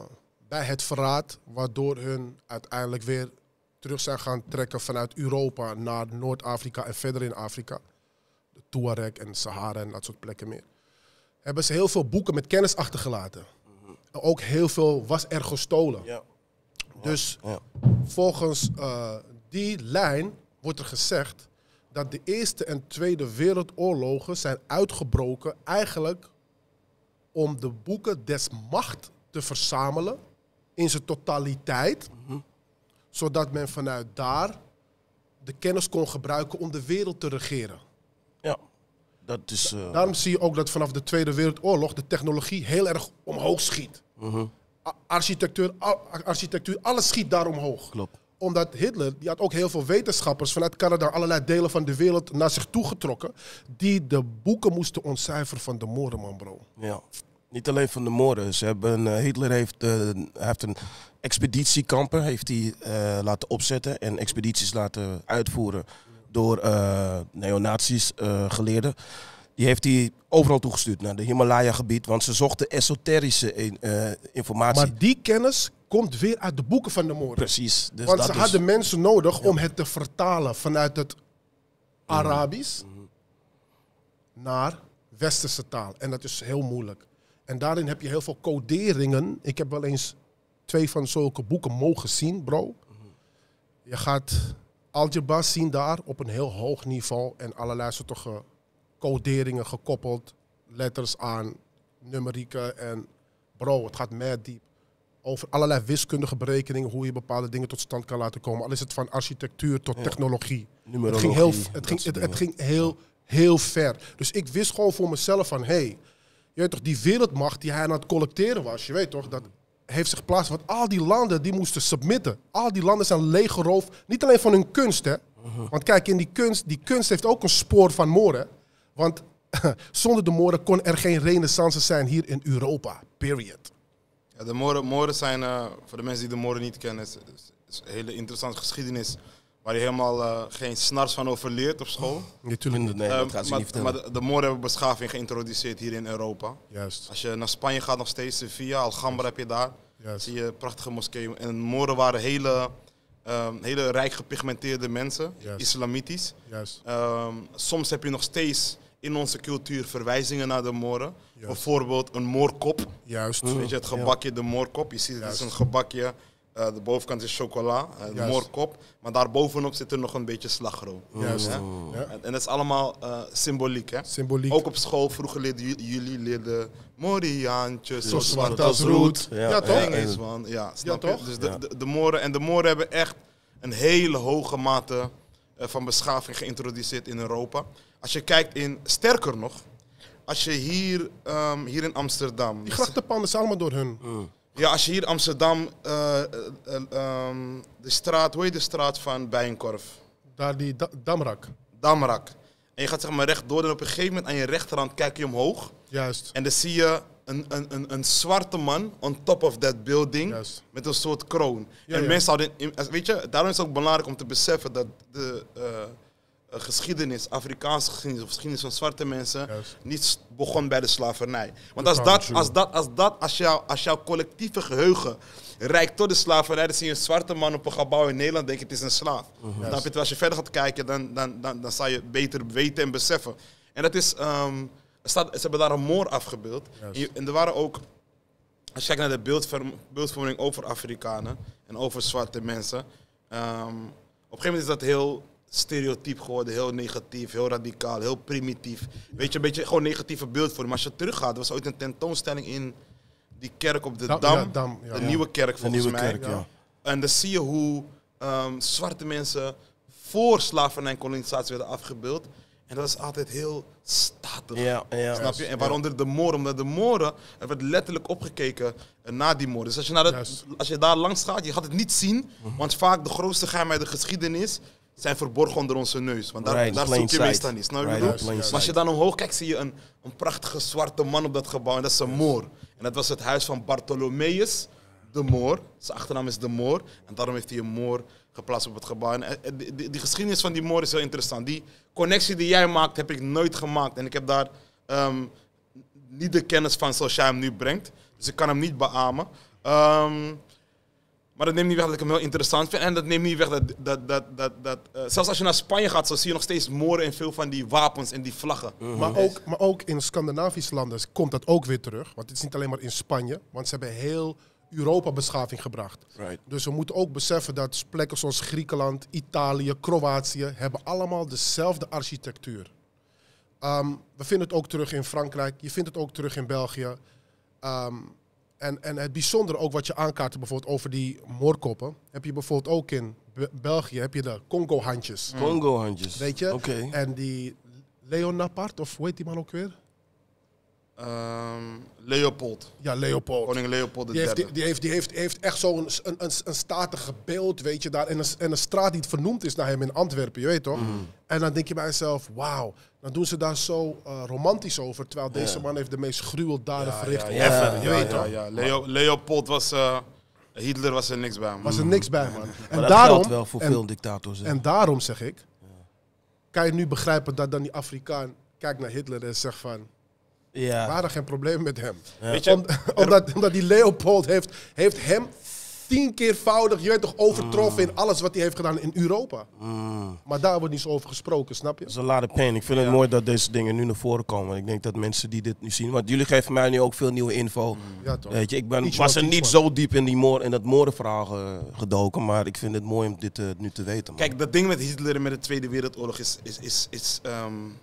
bij het verraad, waardoor hun uiteindelijk weer terug zijn gaan trekken vanuit Europa naar Noord-Afrika en verder in Afrika. De Tuareg en Sahara en dat soort plekken meer. Hebben ze heel veel boeken met kennis achtergelaten. En ook heel veel was er gestolen. Ja. Dus ja. volgens uh, die lijn wordt er gezegd dat de Eerste en Tweede Wereldoorlogen zijn uitgebroken eigenlijk om de boeken des macht te verzamelen. In zijn totaliteit, mm-hmm. zodat men vanuit daar de kennis kon gebruiken om de wereld te regeren. Ja, dat is... Uh... Daarom zie je ook dat vanaf de Tweede Wereldoorlog de technologie heel erg omhoog schiet. Mm-hmm. Architectuur, architectuur, alles schiet daar omhoog. Klopt. Omdat Hitler, die had ook heel veel wetenschappers vanuit Canada, allerlei delen van de wereld naar zich toe getrokken, die de boeken moesten ontcijferen van de moorden, man, bro. Ja. Niet alleen van de moorden. Ze hebben, uh, Hitler heeft, uh, heeft een expeditiekampen heeft hij, uh, laten opzetten en expedities laten uitvoeren door uh, neonazies, uh, geleerden. Die heeft hij overal toegestuurd naar de Himalaya-gebied, want ze zochten esoterische in, uh, informatie. Maar die kennis komt weer uit de boeken van de moorden. Precies. Dus want dat ze dus... hadden mensen nodig ja. om het te vertalen vanuit het Arabisch mm-hmm. naar westerse taal. En dat is heel moeilijk. En daarin heb je heel veel coderingen. Ik heb wel eens twee van zulke boeken mogen zien, bro. Je gaat algebra zien daar op een heel hoog niveau. En allerlei soorten coderingen gekoppeld. Letters aan, numerieken. En bro, het gaat mad diep. Over allerlei wiskundige berekeningen. Hoe je bepaalde dingen tot stand kan laten komen. Al is het van architectuur tot ja. technologie. Het ging, heel, het ging, het, het ging heel, heel ver. Dus ik wist gewoon voor mezelf van... Hey, je weet toch, die wereldmacht die hij aan het collecteren was, je weet toch, dat heeft zich plaats. Want al die landen die moesten submitten. Al die landen zijn leeggeroofd. Niet alleen van hun kunst, hè. Want kijk, in die kunst, die kunst heeft ook een spoor van moorden. Want zonder de moorden kon er geen renaissance zijn hier in Europa. Period. Ja, de moorden, moorden zijn, uh, voor de mensen die de moorden niet kennen, is, is een hele interessante geschiedenis. Waar je helemaal uh, geen snars van over leert op school. Natuurlijk niet. Nee, dat gaat ze niet vertellen. Maar de, de moorden hebben beschaving geïntroduceerd hier in Europa. Juist. Als je naar Spanje gaat nog steeds, Sevilla, Alhambra heb je daar. Juist. Zie je prachtige moskeeën. En moorden waren hele, um, hele rijk gepigmenteerde mensen. Juist. Islamitisch. Juist. Um, soms heb je nog steeds in onze cultuur verwijzingen naar de moorden. Juist. Bijvoorbeeld een moorkop. Juist. Weet je, het gebakje, ja. de moorkop. Je ziet, het Juist. is een gebakje. Uh, de bovenkant is chocola, uh, de moorkop. Maar daarbovenop zit er nog een beetje slagroom. Juist. Hè? Ja. En, en dat is allemaal uh, symboliek, hè? Symboliek. Ook op school, vroeger leerden jullie leerden... Moriaantje, zo zwart als roet. Ja, ja toch? Engels, man. Ja, snap ja, toch? Je? Dus ja. de, de, de moren, en de moren hebben echt een hele hoge mate van beschaving geïntroduceerd in Europa. Als je kijkt in, sterker nog, als je hier, um, hier in Amsterdam... Die grachtenpanden zijn allemaal door hun. Mm. Ja, als je hier Amsterdam, uh, uh, uh, um, de straat, hoe heet de straat van Bijenkorf? Daar die da Damrak. Damrak. En je gaat zeg maar rechtdoor en op een gegeven moment aan je rechterhand kijk je omhoog. Juist. En dan zie je een, een, een, een zwarte man on top of that building. Juist. Met een soort kroon. Ja, en ja. mensen hadden, weet je, daarom is het ook belangrijk om te beseffen dat de... Uh, geschiedenis, Afrikaanse geschiedenis of geschiedenis van zwarte mensen, yes. niet begon bij de slavernij. Want als, dat, als, dat, als, dat, als, jou, als jouw collectieve geheugen reikt tot de slavernij, dan zie je een zwarte man op een gebouw in Nederland, denk je het is een slaaf. Uh-huh. yes. Als je verder gaat kijken, dan, dan, dan, dan zal je beter weten en beseffen. En dat is, um, staat, ze hebben daar een moor afgebeeld. Yes. En er waren ook, als je kijkt naar de beeldvorm, beeldvorming over Afrikanen en over zwarte mensen, um, op een gegeven moment is dat heel stereotyp geworden, heel negatief, heel radicaal, heel primitief. Weet je, een beetje gewoon negatieve beeldvorming. Maar als je teruggaat, er was ooit een tentoonstelling in die kerk op de Dam. Dam, ja, Dam ja. De nieuwe kerk volgens nieuwe mij. Kerk, ja. En dan zie je hoe um, zwarte mensen voor slavernij en kolonisatie werden afgebeeld. En dat is altijd heel statig. Ja, ja, snap je? En waaronder de moren. Omdat de moren, er werd letterlijk opgekeken naar die moren. Dus als je, naar dat, als je daar langs gaat, je gaat het niet zien. Want vaak de grootste geheim uit de geschiedenis zijn verborgen onder onze neus. Want daar, right, daar zoek je meestal niet. Nou, right, maar als je dan omhoog kijkt, zie je een, een prachtige zwarte man op dat gebouw. En dat is een yes. moor. En dat was het huis van Bartholomeus de Moor. Zijn achternaam is de Moor. En daarom heeft hij een moor geplaatst op het gebouw. En die, die, die geschiedenis van die moor is heel interessant. Die connectie die jij maakt, heb ik nooit gemaakt. En ik heb daar um, niet de kennis van zoals jij hem nu brengt. Dus ik kan hem niet beamen. Um, Maar dat neemt niet weg dat ik hem heel interessant vind. En dat neemt niet weg dat... dat, dat, dat, dat uh, zelfs als je naar Spanje gaat, zo zie je nog steeds moren en veel van die wapens en die vlaggen. Uh-huh. maar, ook, maar ook in Scandinavische landen komt dat ook weer terug. Want het is niet alleen maar in Spanje. Want ze hebben heel Europa beschaving gebracht. Right. Dus we moeten ook beseffen dat plekken zoals Griekenland, Italië, Kroatië hebben allemaal dezelfde architectuur. Um, we vinden het ook terug in Frankrijk. Je vindt het ook terug in België. Um, En, en het bijzondere ook wat je aankaart bijvoorbeeld over die moorkoppen, heb je bijvoorbeeld ook in Be België, heb je de Congo-handjes. Mm. Congo-handjes. Weet je? Okay. En die Leonapart, of hoe heet die man ook weer? Um, Leopold. Ja, Leopold. Koning Leopold de die heeft, derde. Die, die, heeft, die, heeft, die heeft echt zo'n een, een, een statige beeld, weet je, daar. En een, en een straat die vernoemd is naar hem in Antwerpen, je weet toch? Mm. En dan denk je bij jezelf, wauw, dan doen ze daar zo uh, romantisch over, terwijl deze ja. man heeft de meest gruweldaden ja, verricht. Ja, ja, ja, je weet ja, toch? Ja, ja. Leo, Leopold was... Uh, Hitler was er niks bij, man. Was er niks bij, man. En maar dat daarom, geldt wel voor en, veel dictators. Hè. En daarom zeg ik, ja. kan je nu begrijpen dat dan die Afrikaan kijkt naar Hitler en zegt van... Ja. We hadden geen probleem met hem. Ja. Weet je, Om, omdat, omdat die Leopold heeft, heeft hem tienkeervoudig, je weet toch, overtroffen mm. in alles wat hij heeft gedaan in Europa. Mm. Maar daar wordt niet zo over gesproken, snap je? Dat is een lot of pain. Ik vind ja. het mooi dat deze dingen nu naar voren komen. Ik denk dat mensen die dit nu zien, want jullie geven mij nu ook veel nieuwe info. Mm. Ja, toch. Weet je, ik ben, was er niet zo diep in, die moor, in dat moordenverhaal gedoken, maar ik vind het mooi om dit uh, nu te weten. Man. Kijk, dat ding met Hitler en met de Tweede Wereldoorlog is... is, is, is um...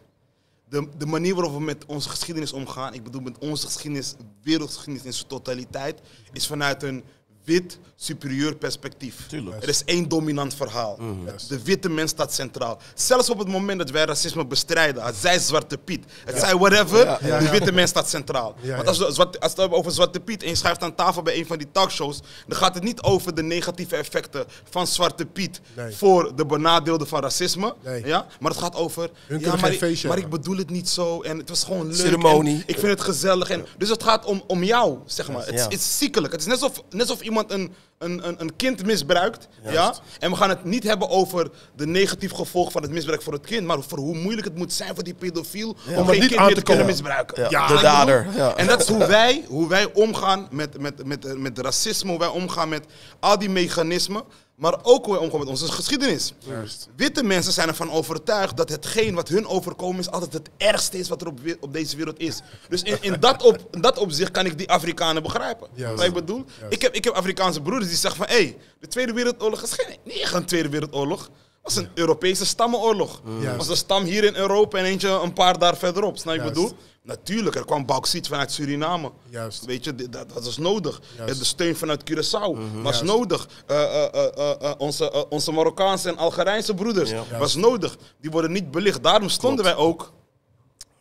De, de manier waarop we met onze geschiedenis omgaan, ik bedoel met onze geschiedenis, wereldgeschiedenis in zijn totaliteit, is vanuit een wit superieur perspectief. Tuurlijk. Er is één dominant verhaal. Mm, yes. De witte mens staat centraal. Zelfs op het moment dat wij racisme bestrijden, het zij Zwarte Piet, het ja. zij whatever, ja, ja, ja. de witte mens staat centraal. Ja, ja. Want als we, als we over Zwarte Piet en je schuift aan tafel bij een van die talkshows, dan gaat het niet over de negatieve effecten van Zwarte Piet nee. voor de benadeelden van racisme. Nee. Ja? Maar het gaat over, ja, maar, ik, maar ik bedoel het niet zo en het was gewoon leuk. Ceremonie. Ik vind het gezellig. En, dus het gaat om, om jou, zeg maar. Yes. Het, ja. het is ziekelijk. Het is net alsof, net alsof iemand Een, een, een kind misbruikt. Ja? En we gaan het niet hebben over de negatieve gevolgen van het misbruik voor het kind, maar voor hoe moeilijk het moet zijn voor die pedofiel ja, om geen kind meer te kunnen misbruiken. Ja. Ja, de dader. Ja. En dat is hoe wij, hoe wij omgaan met, met, met, met racisme, hoe wij omgaan met al die mechanismen, maar ook hoe wij omgaan met onze geschiedenis. Juist. Witte mensen zijn ervan overtuigd dat hetgeen wat hun overkomen is altijd het ergste is wat er op, op deze wereld is. Dus in, in, dat op, in dat opzicht kan ik die Afrikanen begrijpen. Wat ik bedoel, ik heb, ik heb Afrikaanse broeders die zeggen van hé, hey, de Tweede Wereldoorlog is geen, niet echt een Tweede Wereldoorlog. was een Europese stammenoorlog. Mm. Er was een stam hier in Europa en eentje een paar daar verderop. Snap je wat ik bedoel? Natuurlijk, er kwam bauxiet vanuit Suriname. Juist. Weet je, dat, dat was nodig. Juist. De steun vanuit Curaçao mm-hmm. was Juist. nodig. Uh, uh, uh, uh, uh, onze, uh, onze Marokkaanse en Algerijnse broeders ja. was nodig. Die worden niet belicht. Daarom stonden Klopt. wij ook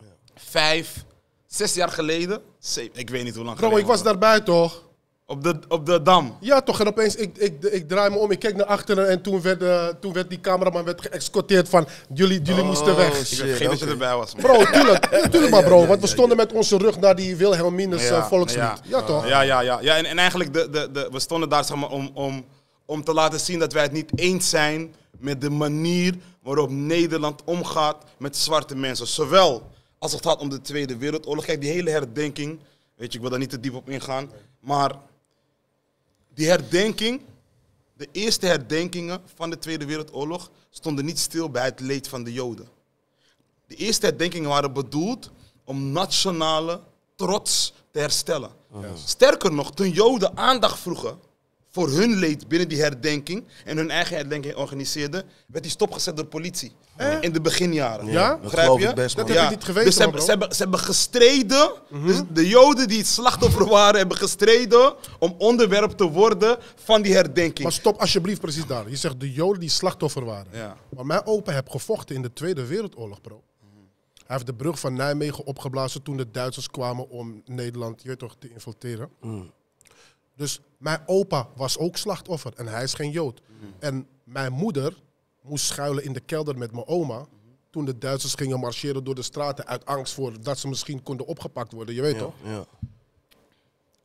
ja. vijf, zes jaar geleden. Zeven, ik weet niet hoe lang geleden. Ik was daarbij toch? Op de, op de Dam? Ja toch, en opeens, ik, ik, ik draai me om, ik kijk naar achteren en toen werd, uh, toen werd die cameraman werd geëxcorteerd van jullie, jullie oh, moesten weg. Shit, ik weet geen okay. dat je erbij was. Man. Bro, tuurlijk, natuurlijk maar bro, want we stonden met onze rug naar die Wilhelminus ja, uh, volkslied. Ja, ja toch? Uh, ja, ja, ja. ja en, en eigenlijk, de, de, de, we stonden daar zeg maar, om, om, om te laten zien dat wij het niet eens zijn met de manier waarop Nederland omgaat met zwarte mensen. Zowel als het gaat om de Tweede Wereldoorlog, kijk die hele herdenking, weet je, ik wil daar niet te diep op ingaan, maar... Die herdenking, de eerste herdenkingen van de Tweede Wereldoorlog stonden niet stil bij het leed van de Joden. De eerste herdenkingen waren bedoeld om nationale trots te herstellen. Ja. Sterker nog, toen Joden aandacht vroegen voor hun leed binnen die herdenking en hun eigen herdenking organiseerden, werd die stopgezet door politie. Eh? In de beginjaren. Ja, ja? Dat geloof ik best, man. Dat heb ik niet geweten. Dus ze, hebben, ze, hebben, ze hebben gestreden, mm-hmm. dus de Joden die het slachtoffer waren, hebben gestreden om onderwerp te worden van die herdenking. Maar stop alsjeblieft precies daar. Je zegt de Joden die slachtoffer waren. Ja. Maar mijn opa heeft gevochten in de Tweede Wereldoorlog, bro. Hij heeft de brug van Nijmegen opgeblazen toen de Duitsers kwamen om Nederland, je weet toch, te infiltreren. Mm. Dus mijn opa was ook slachtoffer en hij is geen Jood. Mm. En mijn moeder moest schuilen in de kelder met mijn oma. Mm. Toen de Duitsers gingen marcheren door de straten uit angst voor dat ze misschien konden opgepakt worden. Je weet ja, toch? Ja.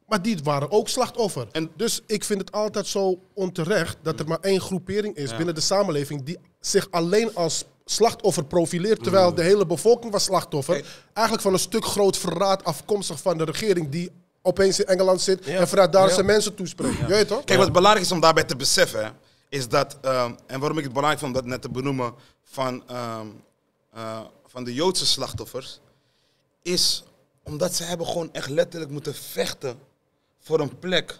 Maar die waren ook slachtoffer. En dus ik vind het altijd zo onterecht dat er maar één groepering is ja. binnen de samenleving die zich alleen als slachtoffer profileert, terwijl mm. de hele bevolking was slachtoffer. Hey. Eigenlijk van een stuk groot verraad afkomstig van de regering die opeens in Engeland zit ja. en vanuit daar ja. zijn mensen toespreken. Ja. Je weet toch? Kijk, wat belangrijk is om daarbij te beseffen, hè, is dat, um, en waarom ik het belangrijk vond om dat net te benoemen, van, um, uh, van de Joodse slachtoffers, is omdat ze hebben gewoon echt letterlijk moeten vechten voor een plek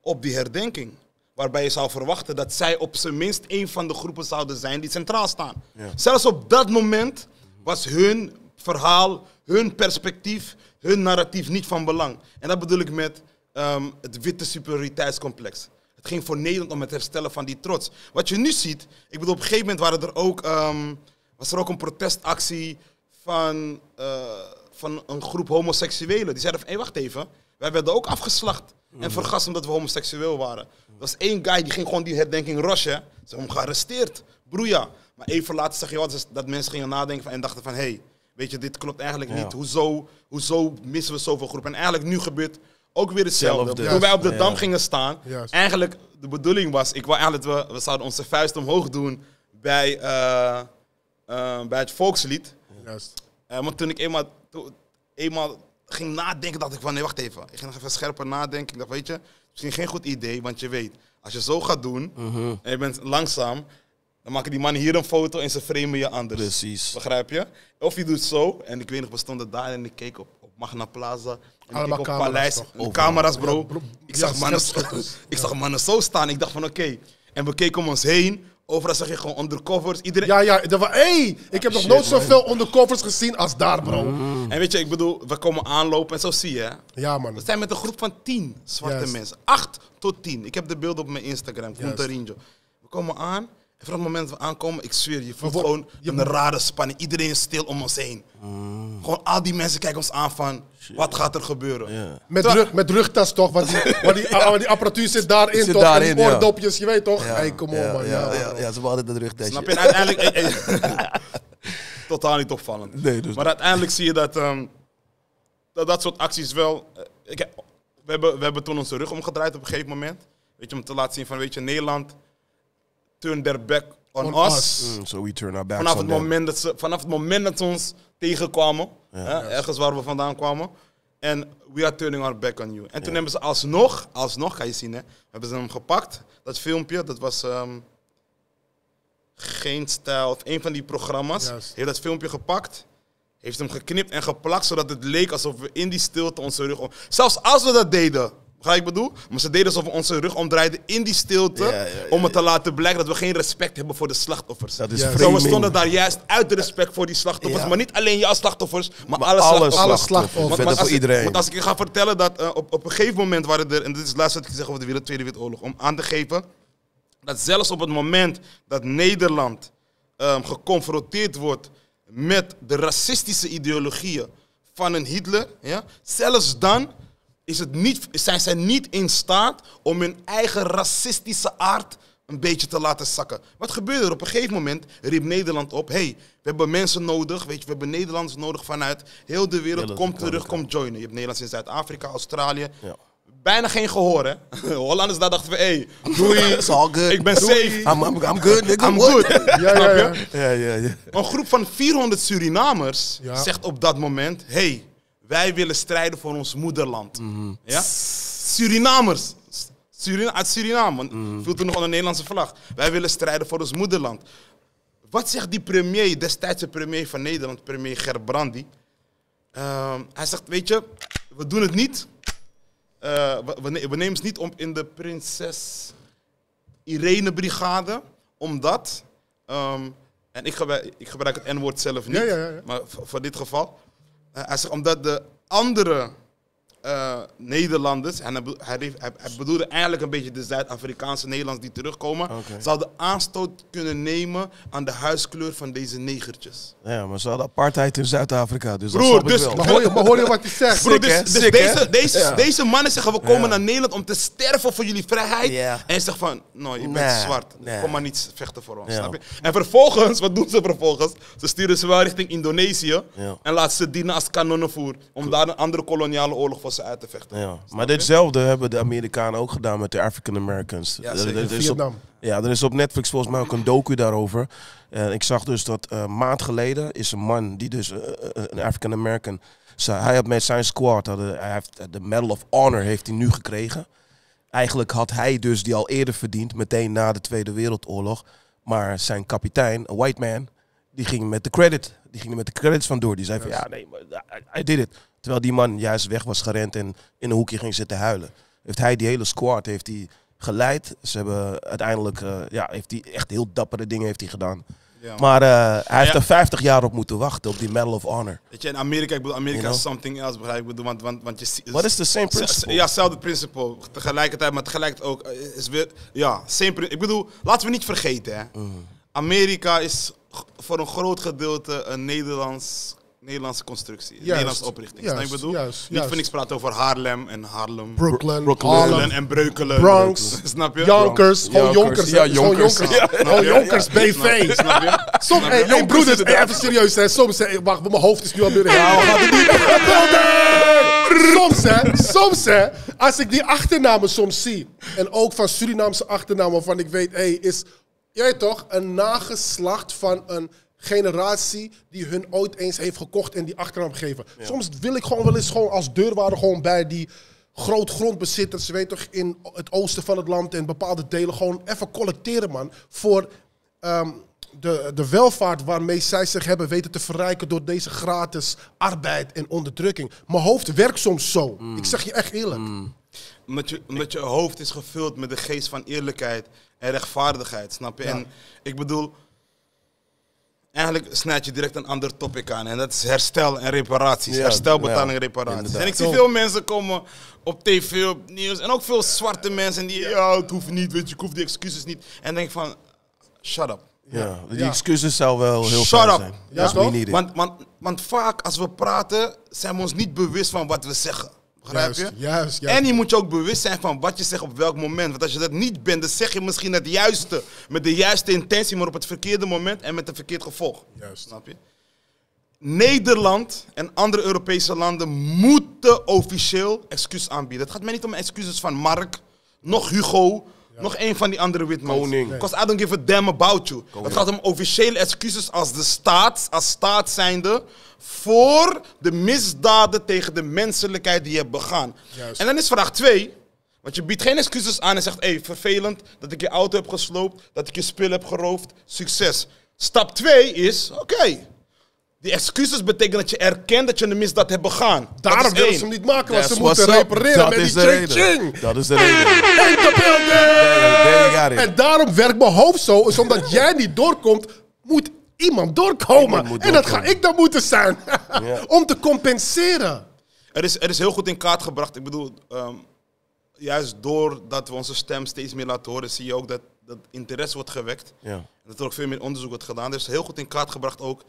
op die herdenking. Waarbij je zou verwachten dat zij op zijn minst één van de groepen zouden zijn die centraal staan. Ja. Zelfs op dat moment was hun verhaal, hun perspectief, hun narratief niet van belang. En dat bedoel ik met um, het witte superioriteitscomplex. Het ging voor Nederland om het herstellen van die trots. Wat je nu ziet, ik bedoel, op een gegeven moment waren er ook, um, was er ook een protestactie van, uh, van een groep homoseksuelen. Die zeiden van, hé, wacht even, wij werden ook afgeslacht en vergast omdat we homoseksueel waren. Er was één guy die ging gewoon die herdenking rushen. Ze hebben hem gearresteerd, broeia. Maar even later zag je wel dat mensen gingen nadenken en dachten van, hé, hey, weet je, dit klopt eigenlijk ja. niet. Hoezo, hoezo missen we zoveel groepen? En eigenlijk nu gebeurt ook weer hetzelfde. Toen wij op de ja. Dam gingen staan, ja. eigenlijk de bedoeling was, ik wou eigenlijk dat we, we zouden onze vuist omhoog doen bij, uh, uh, bij het volkslied. Juist. Uh, want toen ik eenmaal, to, eenmaal ging nadenken, dacht ik van, nee, wacht even. Ik ging nog even scherper nadenken. Ik dacht, weet je, misschien geen goed idee, want je weet, als je zo gaat doen, uh-huh. en je bent langzaam, dan maken die mannen hier een foto en ze framen je anders. Precies. Begrijp je? Of je doet zo. En ik weet nog, we stonden daar en ik keek op, op Magna Plaza. En allemaal ik keek op Paleis. Camera's, camera's bro. Ja, bro. Ik, zag ja, mannen, ik zag mannen zo staan. Ik dacht van oké. Okay. En we keken om ons heen. Overal zag je gewoon undercovers. Iedereen... Ja, ja. Hé, hey, ik heb ah, nog shit, nooit zoveel undercovers gezien als daar, bro. Mm. En weet je, ik bedoel, we komen aanlopen en zo zie je. Ja, man. We zijn met een groep van tien zwarte yes. mensen. Acht tot tien. Ik heb de beelden op mijn Instagram. Kunta yes. We komen aan. Vanaf het moment dat we aankomen, ik zweer, je voelt gewoon een rare spanning. Iedereen is stil om ons heen. Mm. Gewoon al die mensen kijken ons aan van, shit. Wat gaat er gebeuren? Yeah. Met, rug, met rugtas toch, want die, want die, ja. die apparatuur zit daarin zit toch, daarin, die oordopjes, ja. je weet toch? Ja, hey, kom ja, op man. Ja, ja, ja, ja, ja, ze hadden altijd dat rugtasje. Snap je? En uiteindelijk... Hey, hey. Totaal niet opvallend. Nee, dus maar uiteindelijk zie je dat, um, dat dat soort acties wel... Uh, ik, we, hebben, we hebben toen onze rug omgedraaid op een gegeven moment. Weet je, om te laten zien van, weet je, Nederland... Turn their back on, on us. us. Mm, so we turn our backs vanaf, on het moment dat ze, vanaf het moment dat ze ons tegenkwamen, ja, hè, yes. ergens waar we vandaan kwamen, en we are turning our back on you. En toen ja. hebben ze alsnog, alsnog ga je zien, hè, hebben ze hem gepakt. Dat filmpje, dat was um, geen stijl of een van die programma's, yes. heeft dat filmpje gepakt, heeft hem geknipt en geplakt, zodat het leek alsof we in die stilte onze rug om. Zelfs als we dat deden. Ga ik bedoel? Maar ze deden alsof we onze rug omdraaiden in die stilte. Yeah, yeah, yeah. Om het te laten blijken dat we geen respect hebben voor de slachtoffers. Dat is ja. Zo, we stonden daar juist uit de respect voor die slachtoffers. Ja. Maar niet alleen jouw slachtoffers, maar, maar alle slachtoffers. Alle slachtoffers. Want, als, ik, want als ik je ga vertellen dat uh, op, op een gegeven moment waren er... En dit is het laatste wat ik zeg over de Tweede Wereldoorlog. Om aan te geven dat zelfs op het moment dat Nederland um, geconfronteerd wordt met de racistische ideologieën van een Hitler... Ja, zelfs dan... Is het niet, zijn zij niet in staat om hun eigen racistische aard een beetje te laten zakken. Wat gebeurde er? Op een gegeven moment riep Nederland op... hey, we hebben mensen nodig, weet je, we hebben Nederlanders nodig vanuit heel de wereld. Ja, kom terug, kom joinen. Je hebt Nederlands in Zuid-Afrika, Australië... Ja. Bijna geen gehoor, hè? Hollanders daar dachten we, hé, hey, doei, ik ben safe. I'm, I'm, I'm good, nigga. I'm good. Ja, ja, ja. Ja, ja, ja. Een groep van vierhonderd Surinamers ja. zegt op dat moment... hey, wij willen strijden voor ons moederland. Mm-hmm. Ja? Surinamers. Surina- uit Suriname. Want mm-hmm. viel toen nog onder de Nederlandse vlag. Wij willen strijden voor ons moederland. Wat zegt die premier, destijds de premier van Nederland, premier Gerbrandy? Uh, hij zegt, weet je, we doen het niet. Uh, we, we, ne- we nemen het niet om in de Prinses Irene Brigade. Omdat, um, en ik, ge- ik gebruik het N-woord zelf niet, ja, ja, ja. maar v- voor dit geval... Uh, hij zegt, omdat de andere uh, Nederlanders, en hij, hij, hij bedoelde eigenlijk een beetje de Zuid-Afrikaanse Nederlanders die terugkomen, okay. zouden aanstoot kunnen nemen aan de huidskleur van deze negertjes. Ja, maar ze hadden apartheid in Zuid-Afrika, dus broer, dat snap dus, ik wel. Maar hoor, je, maar hoor je wat hij zegt? Broer, dus, dus Sick, deze, deze, ja. deze mannen zeggen, we komen ja. naar Nederland om te sterven voor jullie vrijheid. Yeah. En hij zegt van, nou, je bent nee, zwart, nee. kom maar niet vechten voor ons. Ja. Snap je? En vervolgens, wat doen ze vervolgens? Ze sturen ze wel richting Indonesië ja. en laten ze dienen als kanonnenvoer, om daar een andere koloniale oorlog voor ze uit te vechten. Ja. Maar ditzelfde hebben de Amerikanen ook gedaan met de African Americans. Ja, er, er is op, ja, er is op Netflix volgens mij ook een docu daarover. En ik zag dus dat uh, een maand geleden is een man die dus uh, een African American, hij had met zijn squad, hadden, hij heeft de Medal of Honor heeft hij nu gekregen. Eigenlijk had hij dus die al eerder verdiend, meteen na de Tweede Wereldoorlog. Maar zijn kapitein, een white man, die ging met de credit, die ging met de credits vandoor. Die zei van ja, nee, maar hij did it. Terwijl die man juist weg was gerend en in een hoekje ging zitten huilen. Heeft hij die hele squad heeft hij geleid. Ze hebben uiteindelijk, uh, ja, heeft hij echt heel dappere dingen heeft hij gedaan. Ja, maar uh, hij ja, heeft er vijftig jaar op moeten wachten, op die Medal of Honor. Weet je, in Amerika, ik bedoel, Amerika you know? is something else, begrijp ik bedoel, want, want, want je... Wat is the same principle? Ja, hetzelfde principle, tegelijkertijd, maar tegelijkertijd ook, is weer, ja, same principle. Ik bedoel, laten we niet vergeten, hè. Mm. Amerika is g- voor een groot gedeelte een Nederlands... Nederlandse constructie, juist, Nederlandse oprichting. Juist, nou, ik bedoel, juist, niet voor niks praten over Haarlem en Haarlem. Brooklyn, Brooklyn Haarlem, en Breukelen. Bronx, snap je? Jonkers, gewoon Jonkers. Gewoon Jonkers, Jonkers B V. Snap je? Soms, hey broeders, even serieus zijn. Soms, wacht, mijn hoofd is nu al weer in. Soms hè, soms hè, als ik die achternamen soms zie, en ook van Surinaamse achternamen, waarvan ik weet, hé, is, jij toch, een nageslacht van een generatie die hun ooit eens heeft gekocht en die achternaam geven. Ja. Soms wil ik gewoon wel eens gewoon als deurwaarder gewoon bij die grootgrondbezitters, weet toch, in het oosten van het land en bepaalde delen gewoon even collecteren, man, voor um, de, de welvaart waarmee zij zich hebben weten te verrijken door deze gratis arbeid en onderdrukking. Mijn hoofd werkt soms zo. Mm. Ik zeg je echt eerlijk. Mm. Omdat je, omdat je hoofd is gevuld met de geest van eerlijkheid en rechtvaardigheid, snap je? Ja. En ik bedoel... Eigenlijk snijd je direct een ander topic aan. En dat is herstel en reparaties. Ja, Herstelbetaling ja, en reparaties. Inderdaad. En ik zie veel mensen komen op tv, op nieuws. En ook veel zwarte mensen die... Ja, het hoeft niet, weet je. Ik hoef die excuses niet. En denk van... Shut up. Ja, die ja. excuses zou wel heel Shut fijn up. zijn. Ja, ja, niet want, want, want vaak als we praten, zijn we ons niet bewust van wat we zeggen. Begrijp je? Juist, juist, juist. En je moet je ook bewust zijn van wat je zegt op welk moment. Want als je dat niet bent, dan zeg je misschien het juiste. Met de juiste intentie, maar op het verkeerde moment en met een verkeerd gevolg. Juist. Snap je? Nederland en andere Europese landen moeten officieel excuus aanbieden. Het gaat mij niet om excuses van Mark, nog Hugo, ja. nog een van die andere witmannen. Koning. Because I don't give a damn about you. Koning. Het gaat om officiële excuses als de staat, als staat zijnde... voor de misdaden tegen de menselijkheid die je hebt begaan. Juist. En dan is vraag twee, want je biedt geen excuses aan en zegt... hé, hey, vervelend dat ik je auto heb gesloopt, dat ik je spullen heb geroofd, succes. Stap twee is, oké, okay, Die excuses betekenen dat je erkent dat je een misdaad hebt begaan. Daarom willen ze hem niet maken, want ze moeten repareren met die ching-ching. Dat is de reden. En daarom werkt mijn hoofd zo, is omdat jij niet doorkomt, moet iemand doorkomen. Moet en dat ga ik dan moeten zijn. Ja. Om te compenseren. Er is, er is heel goed in kaart gebracht. Ik bedoel, um, juist doordat we onze stem steeds meer laten horen, zie je ook dat, dat interesse wordt gewekt. Ja. Dat er ook veel meer onderzoek wordt gedaan. Er is heel goed in kaart gebracht ook.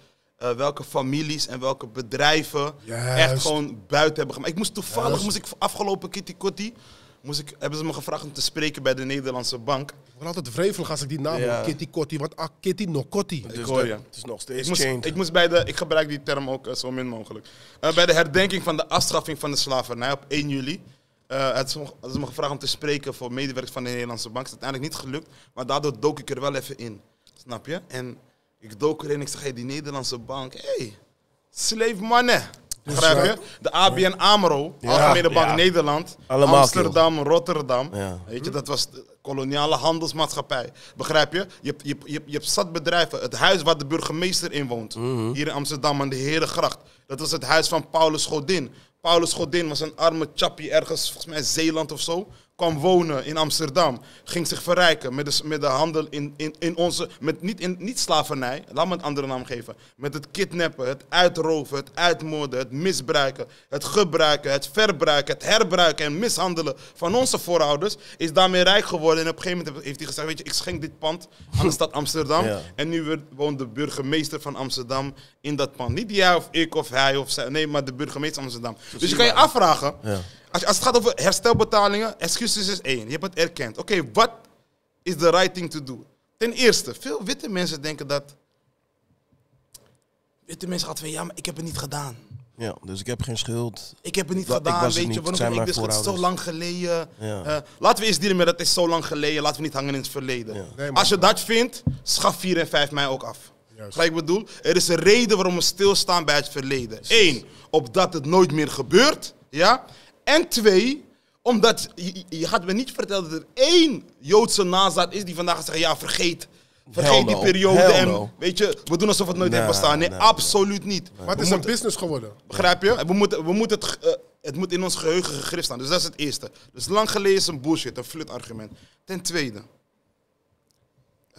Uh, welke families en welke bedrijven Juist. echt gewoon buiten hebben gemaakt. Ik moest toevallig, Juist. moest ik afgelopen Kitty Kotti, moest ik, hebben ze me gevraagd om te spreken bij de Nederlandse bank. Ik word altijd wrevelig als ik die naam ja. hoor, Kitty Kotti, want ah, Kitty no Kotti. Dus ik hoor de, je. Het is nog steeds ik moest, ik, moest bij de, ik gebruik die term ook uh, zo min mogelijk. Uh, bij de herdenking van de afschaffing van de slavernij op één juli. Uh, het is me, me gevraagd om te spreken voor medewerkers van de Nederlandse bank. Het is uiteindelijk niet gelukt, maar daardoor dook ik er wel even in. Snap je? En... Ik dook erin en ik zeg, hey, die Nederlandse bank, hé, hey, slave money. Begrijp je? De A B N AMRO, ja, Algemene Bank ja. Nederland, allemaal Amsterdam, kill. Rotterdam. Ja. Weet je, dat was de koloniale handelsmaatschappij. Begrijp je? Je hebt, je, je, je hebt zat bedrijven. Het huis waar de burgemeester in woont, mm-hmm. hier in Amsterdam aan de Herengracht. Dat was het huis van Paulus Godin. Paulus Godin was een arme chappie ergens, volgens mij Zeeland of zo. Kwam wonen in Amsterdam, ging zich verrijken met de, met de handel in, in, in onze, met niet, in, niet slavernij, laat me een andere naam geven, met het kidnappen, het uitroven, het uitmoorden, het misbruiken, het gebruiken, het verbruiken, het herbruiken en mishandelen van onze voorouders, is daarmee rijk geworden en op een gegeven moment heeft hij gezegd, weet je, ik schenk dit pand aan de stad Amsterdam ja. en nu woont de burgemeester van Amsterdam in dat pand. Niet jij of ik of hij of zij, nee, maar de burgemeester van Amsterdam. Dus je kan je afvragen, ja. Als, als het gaat over herstelbetalingen, excuses is één. Je hebt het erkend. Oké, okay, wat is the right thing to do? Ten eerste, veel witte mensen denken dat... Witte mensen gaan van, ja, maar ik heb het niet gedaan. Ja, dus ik heb geen schuld. Ik heb het niet dat, gedaan, weet niet. je. Waarom heb ik dit? Het is zo lang geleden. Ja. Uh, laten we eens dienen met dat is zo lang geleden. Laten we niet hangen in het verleden. Ja. Nee, als je dat vindt, schaf vier en vijf mei ook af. Juist. Gelijk bedoel, er is een reden waarom we stilstaan bij het verleden. Eén, opdat het nooit meer gebeurt. Ja. En twee, omdat je, je gaat me niet vertellen dat er één Joodse nazaat is die vandaag gaat zeggen, ja, vergeet. Vergeet die periode en weet je, we doen alsof het nooit heeft bestaan. Nee, absoluut niet. Maar het is een business geworden. Begrijp je? We moeten, we moeten het, uh, het moet in ons geheugen gegrift staan. Dus dat is het eerste. Dus lang geleden is een bullshit, een flutargument. Ten tweede,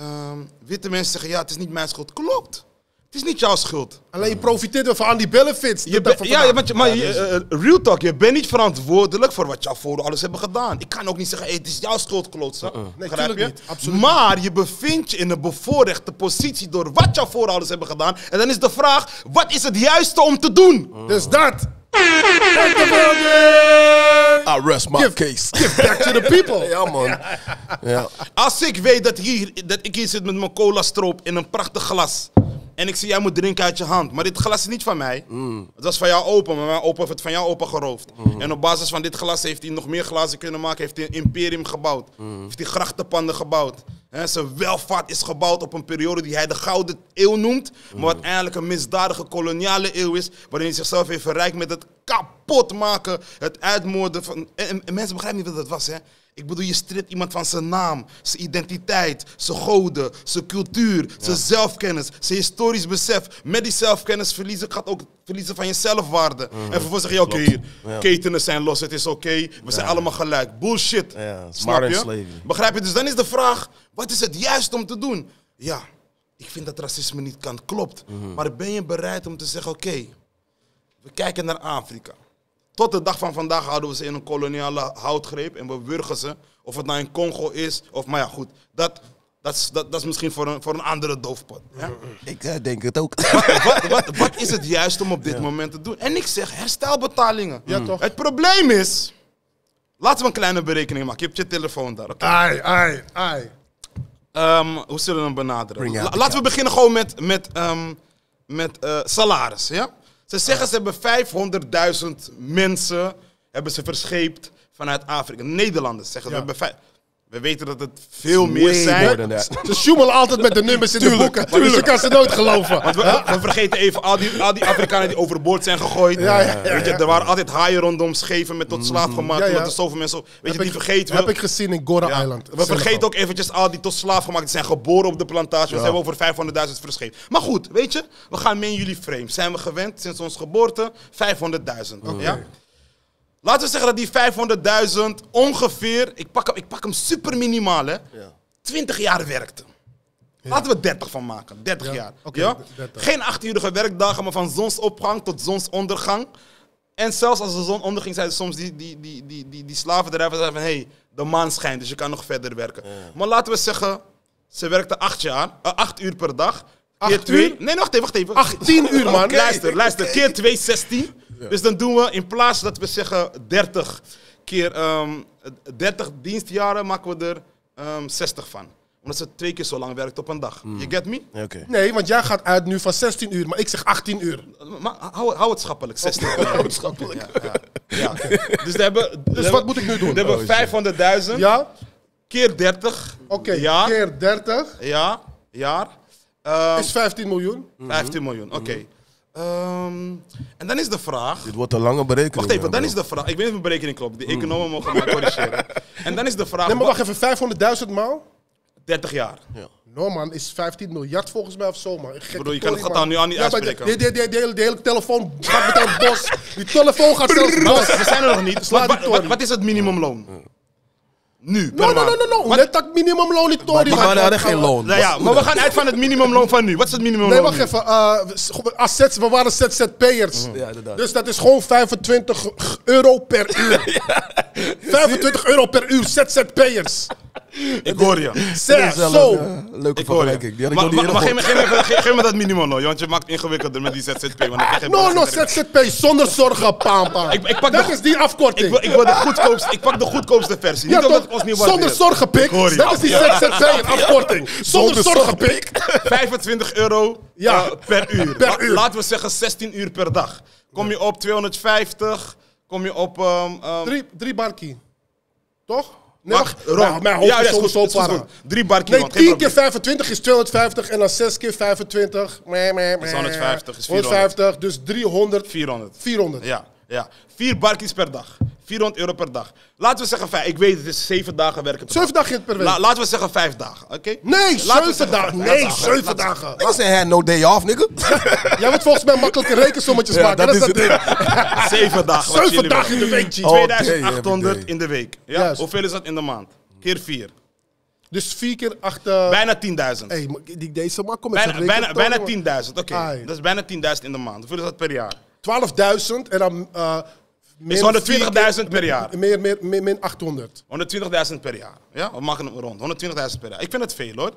um, witte mensen zeggen, ja, het is niet mijn schuld. Klopt. Het is niet jouw schuld. Alleen je profiteert ervan aan die benefits. Je ben, ja, want je, maar je, uh, real talk, je bent niet verantwoordelijk voor wat jouw voorouders alles hebben gedaan. Ik kan ook niet zeggen, hey, het is jouw schuld, klootzak. Uh -uh. Nee, begrijp je? Niet, absoluut. Maar je bevindt je in een bevoorrechte positie door wat jouw voorouders hebben gedaan. En dan is de vraag, wat is het juiste om te doen? Uh. Dus dat... I rest my give, case. Give back to the people. Ja, man. Ja. Ja. Als ik weet dat, hier, dat ik hier zit met mijn cola-stroop in een prachtig glas... En ik zie, jij moet drinken uit je hand. Maar dit glas is niet van mij. Mm. Het was van jou open, maar mijn opa heeft het van jou opa geroofd. Mm. En op basis van dit glas heeft hij nog meer glazen kunnen maken. Heeft hij een imperium gebouwd. Mm. Heeft hij grachtenpanden gebouwd. He, zijn welvaart is gebouwd op een periode die hij de Gouden Eeuw noemt. Mm. Maar wat eigenlijk een misdadige koloniale eeuw is. Waarin hij zichzelf heeft verrijkt met het kapot maken. Het uitmoorden van... En, en, en mensen begrijpen niet wat dat was, hè. Ik bedoel, je stript iemand van zijn naam, zijn identiteit, zijn goden, zijn cultuur, zijn ja. zelfkennis, zijn historisch besef. Met die zelfkennis verliezen gaat ook verliezen van je zelfwaarde. Mm-hmm. En vervolgens zeg je, oké, okay, hier, ja. ketenen zijn los, het is oké, okay, we ja. zijn allemaal gelijk. Bullshit. Ja, snap je? Slavery. Begrijp je? Dus dan is de vraag, wat is het juist om te doen? Ja, ik vind dat racisme niet kan, klopt. Mm-hmm. Maar ben je bereid om te zeggen, oké, okay, we kijken naar Afrika. Tot de dag van vandaag houden we ze in een koloniale houtgreep en we wurgen ze. Of het nou in Congo is, of maar ja goed, dat, dat, is, dat, dat is misschien voor een, voor een andere doofpot. Hè? Ik denk het ook. Wat, wat, wat, wat is het juist om op dit ja. moment te doen? En ik zeg herstelbetalingen. Ja, mm. toch? Het probleem is, laten we een kleine berekening maken. Je hebt je telefoon daar. Okay? Ai, ai, ai. Um, hoe zullen we hem benaderen? La, laten we beginnen gewoon met, met, um, met uh, salaris. Ja? Ze zeggen ze hebben vijfhonderdduizend mensen hebben ze verscheept vanuit Afrika. Nederlanders zeggen ja. we hebben We weten dat het veel meer zijn. Ze sjoemelen altijd met de nummers in tuurlijk, de boeken. Tuurlijk. Dus je kan ze nooit geloven. Want we, we vergeten even al die, al die Afrikanen die overboord zijn gegooid. Ja, ja, ja, ja. Weet je, er waren altijd haaien rondom scheven met tot slaaf gemaakt. Ja, ja. Omdat er zoveel mensen... Weet heb je, die ik, vergeten we. Heb ik gezien in Gora ja. Island. We vergeten ook eventjes al die tot slaaf gemaakt. Die zijn geboren op de plantage. Ja. We zijn over vijfhonderdduizend verscheept. Maar goed, weet je. We gaan mee in jullie frame. Zijn we gewend sinds onze geboorte. vijfhonderdduizend. Okay. Ja? Laten we zeggen dat die vijfhonderdduizend ongeveer, ik pak hem, ik pak hem super minimaal, hè, ja. twintig jaar werkte. Ja. Laten we dertig van maken, dertig ja. jaar. Okay, ja? dertig. Geen acht-uurige werkdagen, maar van zonsopgang tot zonsondergang. En zelfs als de zon onderging, zeiden soms die, die, die, die, die, die slavendrijvers van, hé, hey, de maan schijnt, dus je kan nog verder werken. Ja. Maar laten we zeggen, ze werkte acht jaar, uh, acht uur per dag. Acht uur? Twee, nee, wacht even, wacht even. achttien uur, man. Okay. Luister, luister, keer twee, zestien. Ja. Dus dan doen we, in plaats dat we zeggen dertig keer um, dertig dienstjaren, maken we er um, zestig van. Omdat ze twee keer zo lang werkt op een dag. Mm. You get me? Okay. Nee, want jij gaat uit nu van zestien uur, maar ik zeg achttien uur. Maar hou, hou het schappelijk, zestien uur. Hou het schappelijk. Ja, ja, ja. Okay. Dus, hebben, dus, dus wat moet ik nu doen? We hebben oh, vijfhonderdduizend ja? keer dertig. Oké, okay, ja. keer dertig. Ja, jaar. Um, is vijftien miljoen. vijftien miljoen, oké. Okay. Um, en dan is de vraag... Dit wordt een lange berekening. Wacht even, dan is de vraag... Ik weet niet of mijn berekening klopt. De economen mm. mogen mij corrigeren. En dan is de vraag... Nee, maar wacht even, vijfhonderdduizend maal? dertig jaar. Ja. No man, is vijftien miljard volgens mij of zo, man. Broer, je kan het getal nu al niet ja, uitspreken. De, de, de, de, de hele telefoon gaat meteen het bos. Die telefoon gaat zelfs het bos. We zijn er nog niet. Wat, wat, wat, wat is het minimumloon? Ja. Nu, no, no, no, no, no. Net dat minimumloon niet door. Die maar hadden geen loon. Ja, ja, maar we gaan uit van het minimumloon van nu. Wat is het minimumloon? Nee, wacht even. Uh, assets, we waren Z Z P'ers. Mm. Ja, dus dat is gewoon vijfentwintig euro per uur. vijfentwintig euro per uur, Z Z P'ers. Ik hoor je. Zeg, zo. Ja, leuke vergelijking. Die had ik nog niet. Maar geef me dat minimumloon, want je maakt ingewikkelder met die Z Z P. No, no, Z Z P, zonder zorgen, pampa. Ik, ik pak dat de, is die afkorting. Ik, ik, wil de goedkoopste, ik pak de goedkoopste versie. Ja, niet omdat ons niet zonder zorgen, pik. Dat is die Z Z P, een afkorting. Zonder zorgen, pik. vijfentwintig euro ja. uh, per uur. Per uur. La, laten we zeggen zestien uur per dag. Kom je op tweehonderdvijftig, kom je op... Um, um, drie, drie barkie. Toch? Nee, wacht, nou, mijn hoofd ja, is sowieso goed, para. Is drie bar nee, tien keer vijfentwintig is tweehonderdvijftig en dan zes keer vijfentwintig. Meh, meh, meh. honderdvijftig is vierhonderd. honderdvijftig, dus driehonderd. vierhonderd. vierhonderd. Ja, ja. Vier barkies per dag. vierhonderd euro per dag. Laten we zeggen vijf. Ik weet het is zeven dagen werken per dag. Zeven dagen per week. La, laten we zeggen vijf dagen. Oké? Okay? Nee, zeven dagen. Nee, zeven dagen. Dat is een no day off, nigga. Jij moet volgens mij makkelijke rekensommetjes ja, maken. Dat, dat is het ding. Zeven dagen. Zeven dagen in de week, G. tweeduizend achthonderd in de week. Ja? Hoeveel is dat in de maand? Keer vier. Dus vier keer acht... Uh... Bijna tienduizend. Hey, die deze man komt met zijn Bijna, bijna, bijna tienduizend, oké. Okay. Dat is bijna tienduizend in de maand. Hoeveel is dat per jaar? twaalfduizend en dan... Uh, Min honderdtwintigduizend per jaar. Meer, meer, meer, meer achthonderd. honderdtwintigduizend per jaar. Ja, we maken hem rond. honderdtwintigduizend per jaar. Ik vind het veel hoor.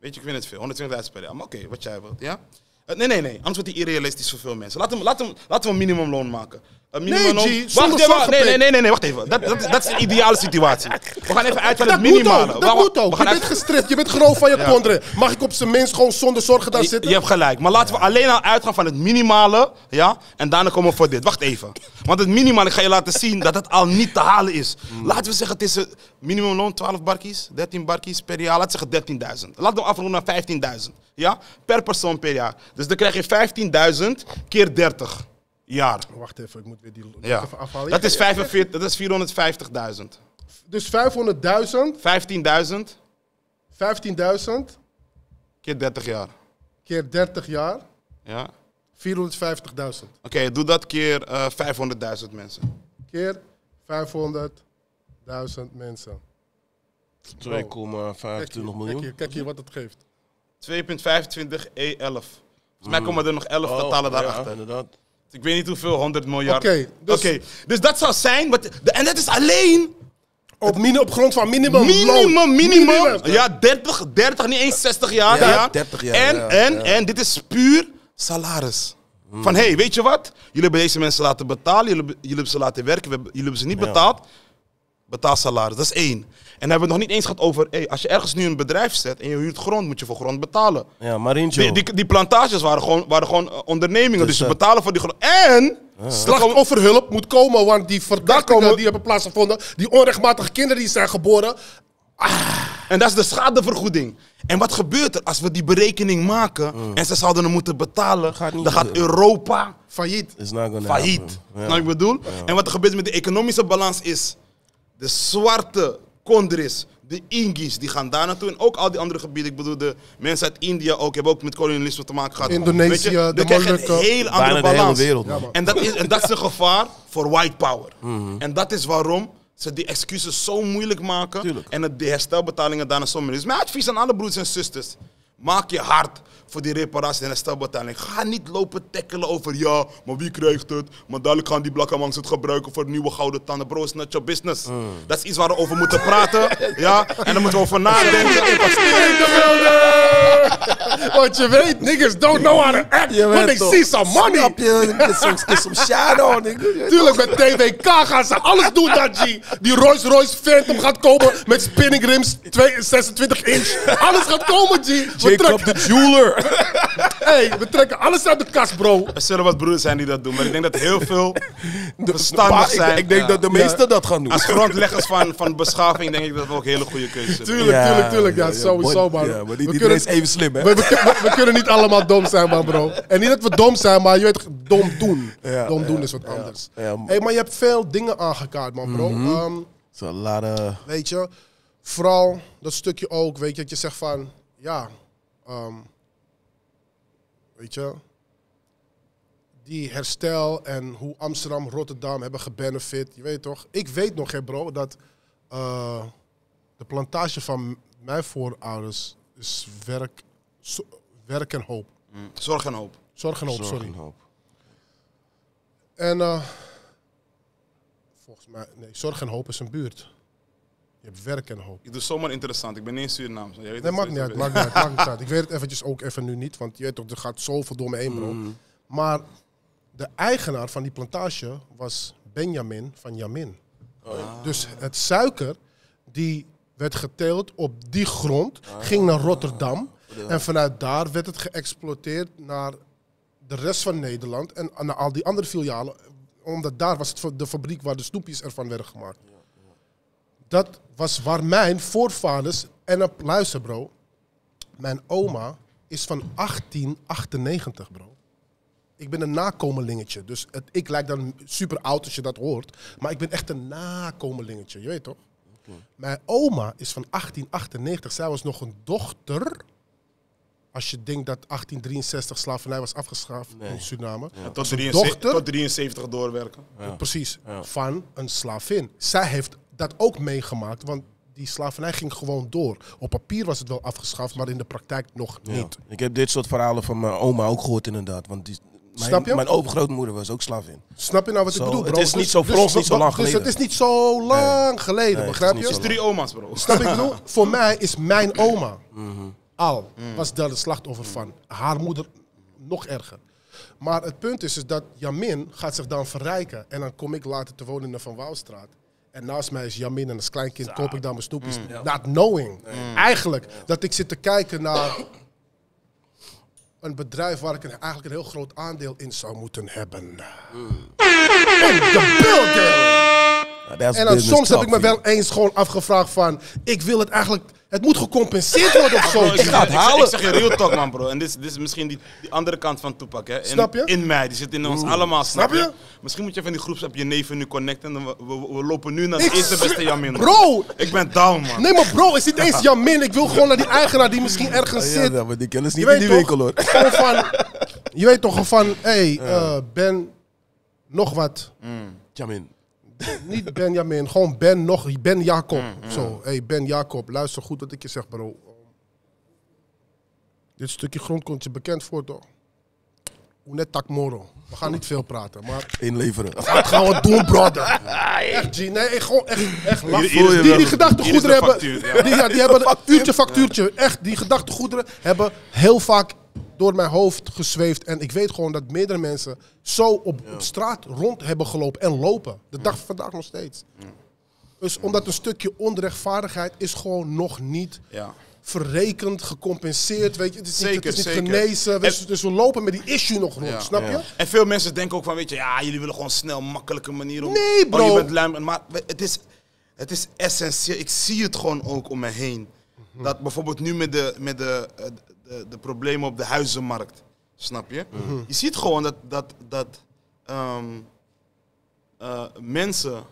Weet je, ik vind het veel. honderdtwintigduizend per jaar. Maar oké, okay, wat jij wilt. Ja? Uh, nee, nee, nee. Anders wordt die irrealistisch voor veel mensen. Laten we, laten we, laten we een minimumloon maken. Een minimumloon... Nee, G, wacht even. Nee, nee, nee, nee, nee, wacht even. Dat, dat, dat is een ideale situatie. We gaan even uit van het minimale. Moet ook, dat we, moet ook. We gaan je uit... bent gestript. Je bent grof van je ja. konderen. Mag ik op zijn minst gewoon zonder zorgen daar je, zitten? Je hebt gelijk. Maar laten we alleen al uitgaan van het minimale. Ja? En daarna komen we voor dit. Wacht even. Want het minimale, ik ga je laten zien dat het al niet te halen is. Mm. Laten we zeggen, het is een minimumloon twaalf barkies, dertien barkies per jaar. Laten we zeggen dertienduizend. Laten we afronden naar vijftienduizend. Ja? Per persoon per jaar. Dus dan krijg je vijftienduizend keer dertig. Jaar. Wacht even, ik moet weer die ja. even afhalen. Dat is, is vierhonderdvijftigduizend. Dus vijfhonderdduizend? vijftienduizend. vijftienduizend? Keer dertig jaar. Keer dertig jaar? Ja. vierhonderdvijftigduizend. Oké, okay, doe dat keer uh, vijfhonderdduizend mensen. Keer vijfhonderdduizend mensen. twee komma vijfentwintig miljoen. Kijk, kijk hier wat het geeft. twee komma vijfentwintig E elf. Volgens mij komen er nog elf oh, getallen daarachter. Ja, inderdaad. Ik weet niet hoeveel, honderd miljard. Oké, okay, dus, okay, dus dat zou zijn, wat, de, en dat is alleen... Op, min, op grond van minimum. Minimum, minimum. Ja, dertig, dertig, niet eens zestig jaar. Ja, ja. dertig jaar. En, ja, en, ja. en dit is puur salaris. Hmm. Van, hé, hey, weet je wat? Jullie hebben deze mensen laten betalen, jullie, jullie hebben ze laten werken, jullie hebben ze niet ja. betaald. Betaal salaris, dat is één. En dan hebben we het nog niet eens gehad over, hey, als je ergens nu een bedrijf zet en je huurt grond, moet je voor grond betalen. Ja, Marincho. Die, die, die plantages waren gewoon, waren gewoon ondernemingen, dus, dus ze betalen voor die grond. En ja. slachtofferhulp moet komen, want die verdachten die hebben plaatsgevonden, die onrechtmatige kinderen die zijn geboren, Ah. En dat is de schadevergoeding. En wat gebeurt er als we die berekening maken mm. en ze zouden hem moeten betalen? Gaat dan gaat Europa failliet. Failliet. Yeah. Nou, ik bedoel? Yeah. En wat er gebeurt met de economische balans is... de zwarte Condris, de Ingis, die gaan daar naartoe. En ook al die andere gebieden. Ik bedoel, de mensen uit India ook hebben ook met kolonialisme te maken gehad. Indonesië, je, de krijgen een heel andere balans. De hele ja, en, dat is, en dat is een gevaar voor white power. Mm-hmm. En dat is waarom ze die excuses zo moeilijk maken. Tuurlijk. En het, de herstelbetalingen daarna zo moeilijk is. Mijn advies aan alle broers en zusters. Maak je hard voor die reparatie en herstelbetaling. Ga niet lopen tackelen over ja, maar wie krijgt het? Maar dadelijk gaan die blakkamangs het gebruiken voor nieuwe gouden tanden. Bro, is not your business. Mm. Dat is iets waar we over moeten praten. Ja? En dan moeten we over nadenken. Want je weet, niggas don't know how to act. Want ik zie some money. Is some shadow. Tuurlijk, met T W K gaan ze alles doen, Daji. Die Rolls Royce Phantom gaat komen met spinning rims, zesentwintig inch. Alles gaat komen, G. Jacob de jeweler. Hey, we trekken alles uit de kast, bro. Er zullen wat broeders zijn die dat doen, maar ik denk dat heel veel verstandig zijn. Ik, ik denk ja. dat de meesten ja. dat gaan doen. Als grondleggers van, van beschaving denk ik dat we ook hele goede keuzes hebben. Tuurlijk, ja, tuurlijk, tuurlijk. Ja, ja, ja sowieso, man. Ja, maar niet iedereen is even slim, hè? We, we, we, we kunnen niet allemaal dom zijn, man, bro. En niet dat we dom zijn, maar je weet, dom doen. Ja, dom ja, doen is wat ja, anders. Ja, ja. Hey, maar je hebt veel dingen aangekaart, man, bro. Mm-hmm. um, so, lot of... Weet je, vooral dat stukje ook, weet je, dat je zegt van, ja... Um, weet je, die herstel en hoe Amsterdam, Rotterdam hebben gebenefit. Je weet toch? Ik weet nog, hè bro, dat uh, de plantage van mijn voorouders is werk, zo, werk en hoop. Mm. Zorg en hoop. Zorg en hoop, Zorg sorry. En, hoop. en uh, volgens mij, nee, Zorg en Hoop is een buurt. Je hebt werk en hoop. Ik doe zomaar interessant. Ik ben niet in Suriname. Nee, dat maakt niet uit. Maakt niet uit, maakt uit. Ik weet het eventjes ook even nu niet. Want je weet toch, er gaat zoveel door me heen, bro. Mm. Maar de eigenaar van die plantage was Benjamin van Jamin. Oh, ja. Dus het suiker die werd geteeld op die grond, ah, ging naar Rotterdam. Ja. En vanuit daar werd het geëxploiteerd naar de rest van Nederland. En naar al die andere filialen. Omdat daar was het de fabriek waar de snoepjes ervan werden gemaakt. Dat was waar mijn voorvaders... En op, luister bro, mijn oma is van achttien achtennegentig bro. Ik ben een nakomelingetje. Dus het, ik lijk dan super oud als je dat hoort. Maar ik ben echt een nakomelingetje, je weet toch? Okay. Mijn oma is van achttien achtennegentig. Zij was nog een dochter... Als je denkt dat achttien drieënzestig slavernij was afgeschaft nee. in Suriname. Ja. Tot, dochter, tot drieënzeventig doorwerken. Ja. Precies, ja. Van een slavin. Zij heeft... dat ook meegemaakt, want die slavernij ging gewoon door. Op papier was het wel afgeschaft, maar in de praktijk nog niet. Ja. Ik heb dit soort verhalen van mijn oma ook gehoord inderdaad. Want die, mijn, Snap je? Mijn overgrootmoeder was ook slavin. Snap je nou wat so, ik bedoel, bro? Het is niet zo, voor dus, ons dus, niet zo lang dus geleden. Dus het is niet zo lang nee. geleden, nee, begrijp je? Het is, je? is drie oma's, bro. Snap je bedoel? Voor mij is mijn oma mm-hmm. al, mm. was daar het slachtoffer mm. van. Haar moeder nog erger. Maar het punt is, is dat Jamin gaat zich dan verrijken. En dan kom ik later te wonen in de Van Waalstraat. En naast mij is Jamin en als kleinkind koop ik daar mijn snoepjes. Mm, ja. Not knowing. Mm. Eigenlijk dat ik zit te kijken naar een bedrijf waar ik een, eigenlijk een heel groot aandeel in zou moeten hebben. Mm. In de building! Nou, en dan soms heb ik me wel eens gewoon afgevraagd van, ik wil het eigenlijk... Het moet gecompenseerd worden of zo. Bro, ik, ik ga het halen. Ik zeg je real talk, man, bro. En dit is, dit is misschien die, die andere kant van Tupac, hè? In, snap je? In mij, die zit in ons mm. allemaal. Snap, snap je? je? Misschien moet je van die groeps op je neven nu connecten. En we, we, we lopen nu naar de eerste beste Jamin. Bro! Ik ben down, man. Nee, maar bro, is niet eens Jamin. Ik wil gewoon naar die eigenaar die misschien ergens zit. Ja, maar die kennis niet in die winkel, hoor. Van, je weet toch van, hé, hey, uh, Ben, nog wat. Mm. Jamin. Niet Benjamin, gewoon Ben nog, Ben Jacob. Mm, mm. Zo, hey Ben Jacob, luister goed wat ik je zeg, bro. Dit stukje grond komt je bekend voor, toch? Unet takmoro. We gaan niet veel praten, maar... Inleveren. Dat gaan we doen, brother. Echt, G. Nee, gewoon echt, echt lach. Die, die gedachtegoederen hebben... Die, ja, die hebben een uurtje factuurtje. Echt, die gedachtegoederen hebben heel vaak... door mijn hoofd gezweefd. En ik weet gewoon dat meerdere mensen zo op, ja. op straat rond hebben gelopen en lopen. De dag van vandaag nog steeds. Ja. Dus omdat een stukje onrechtvaardigheid is gewoon nog niet ja. verrekend, gecompenseerd. Weet je? Het is zeker, niet, het is niet genezen. Dus, en, dus we lopen met die issue nog rond, ja. snap je? Ja. En veel mensen denken ook van, weet je, ja, jullie willen gewoon snel, makkelijke manieren. Nee, bro. Oh, je bent lijm, maar het is... Het is essentieel. Ik zie het gewoon ook om me heen. Dat bijvoorbeeld nu met de, met de, de, de problemen op de huizenmarkt. Snap je? Mm-hmm. Je ziet gewoon dat, dat, dat um, uh, mensen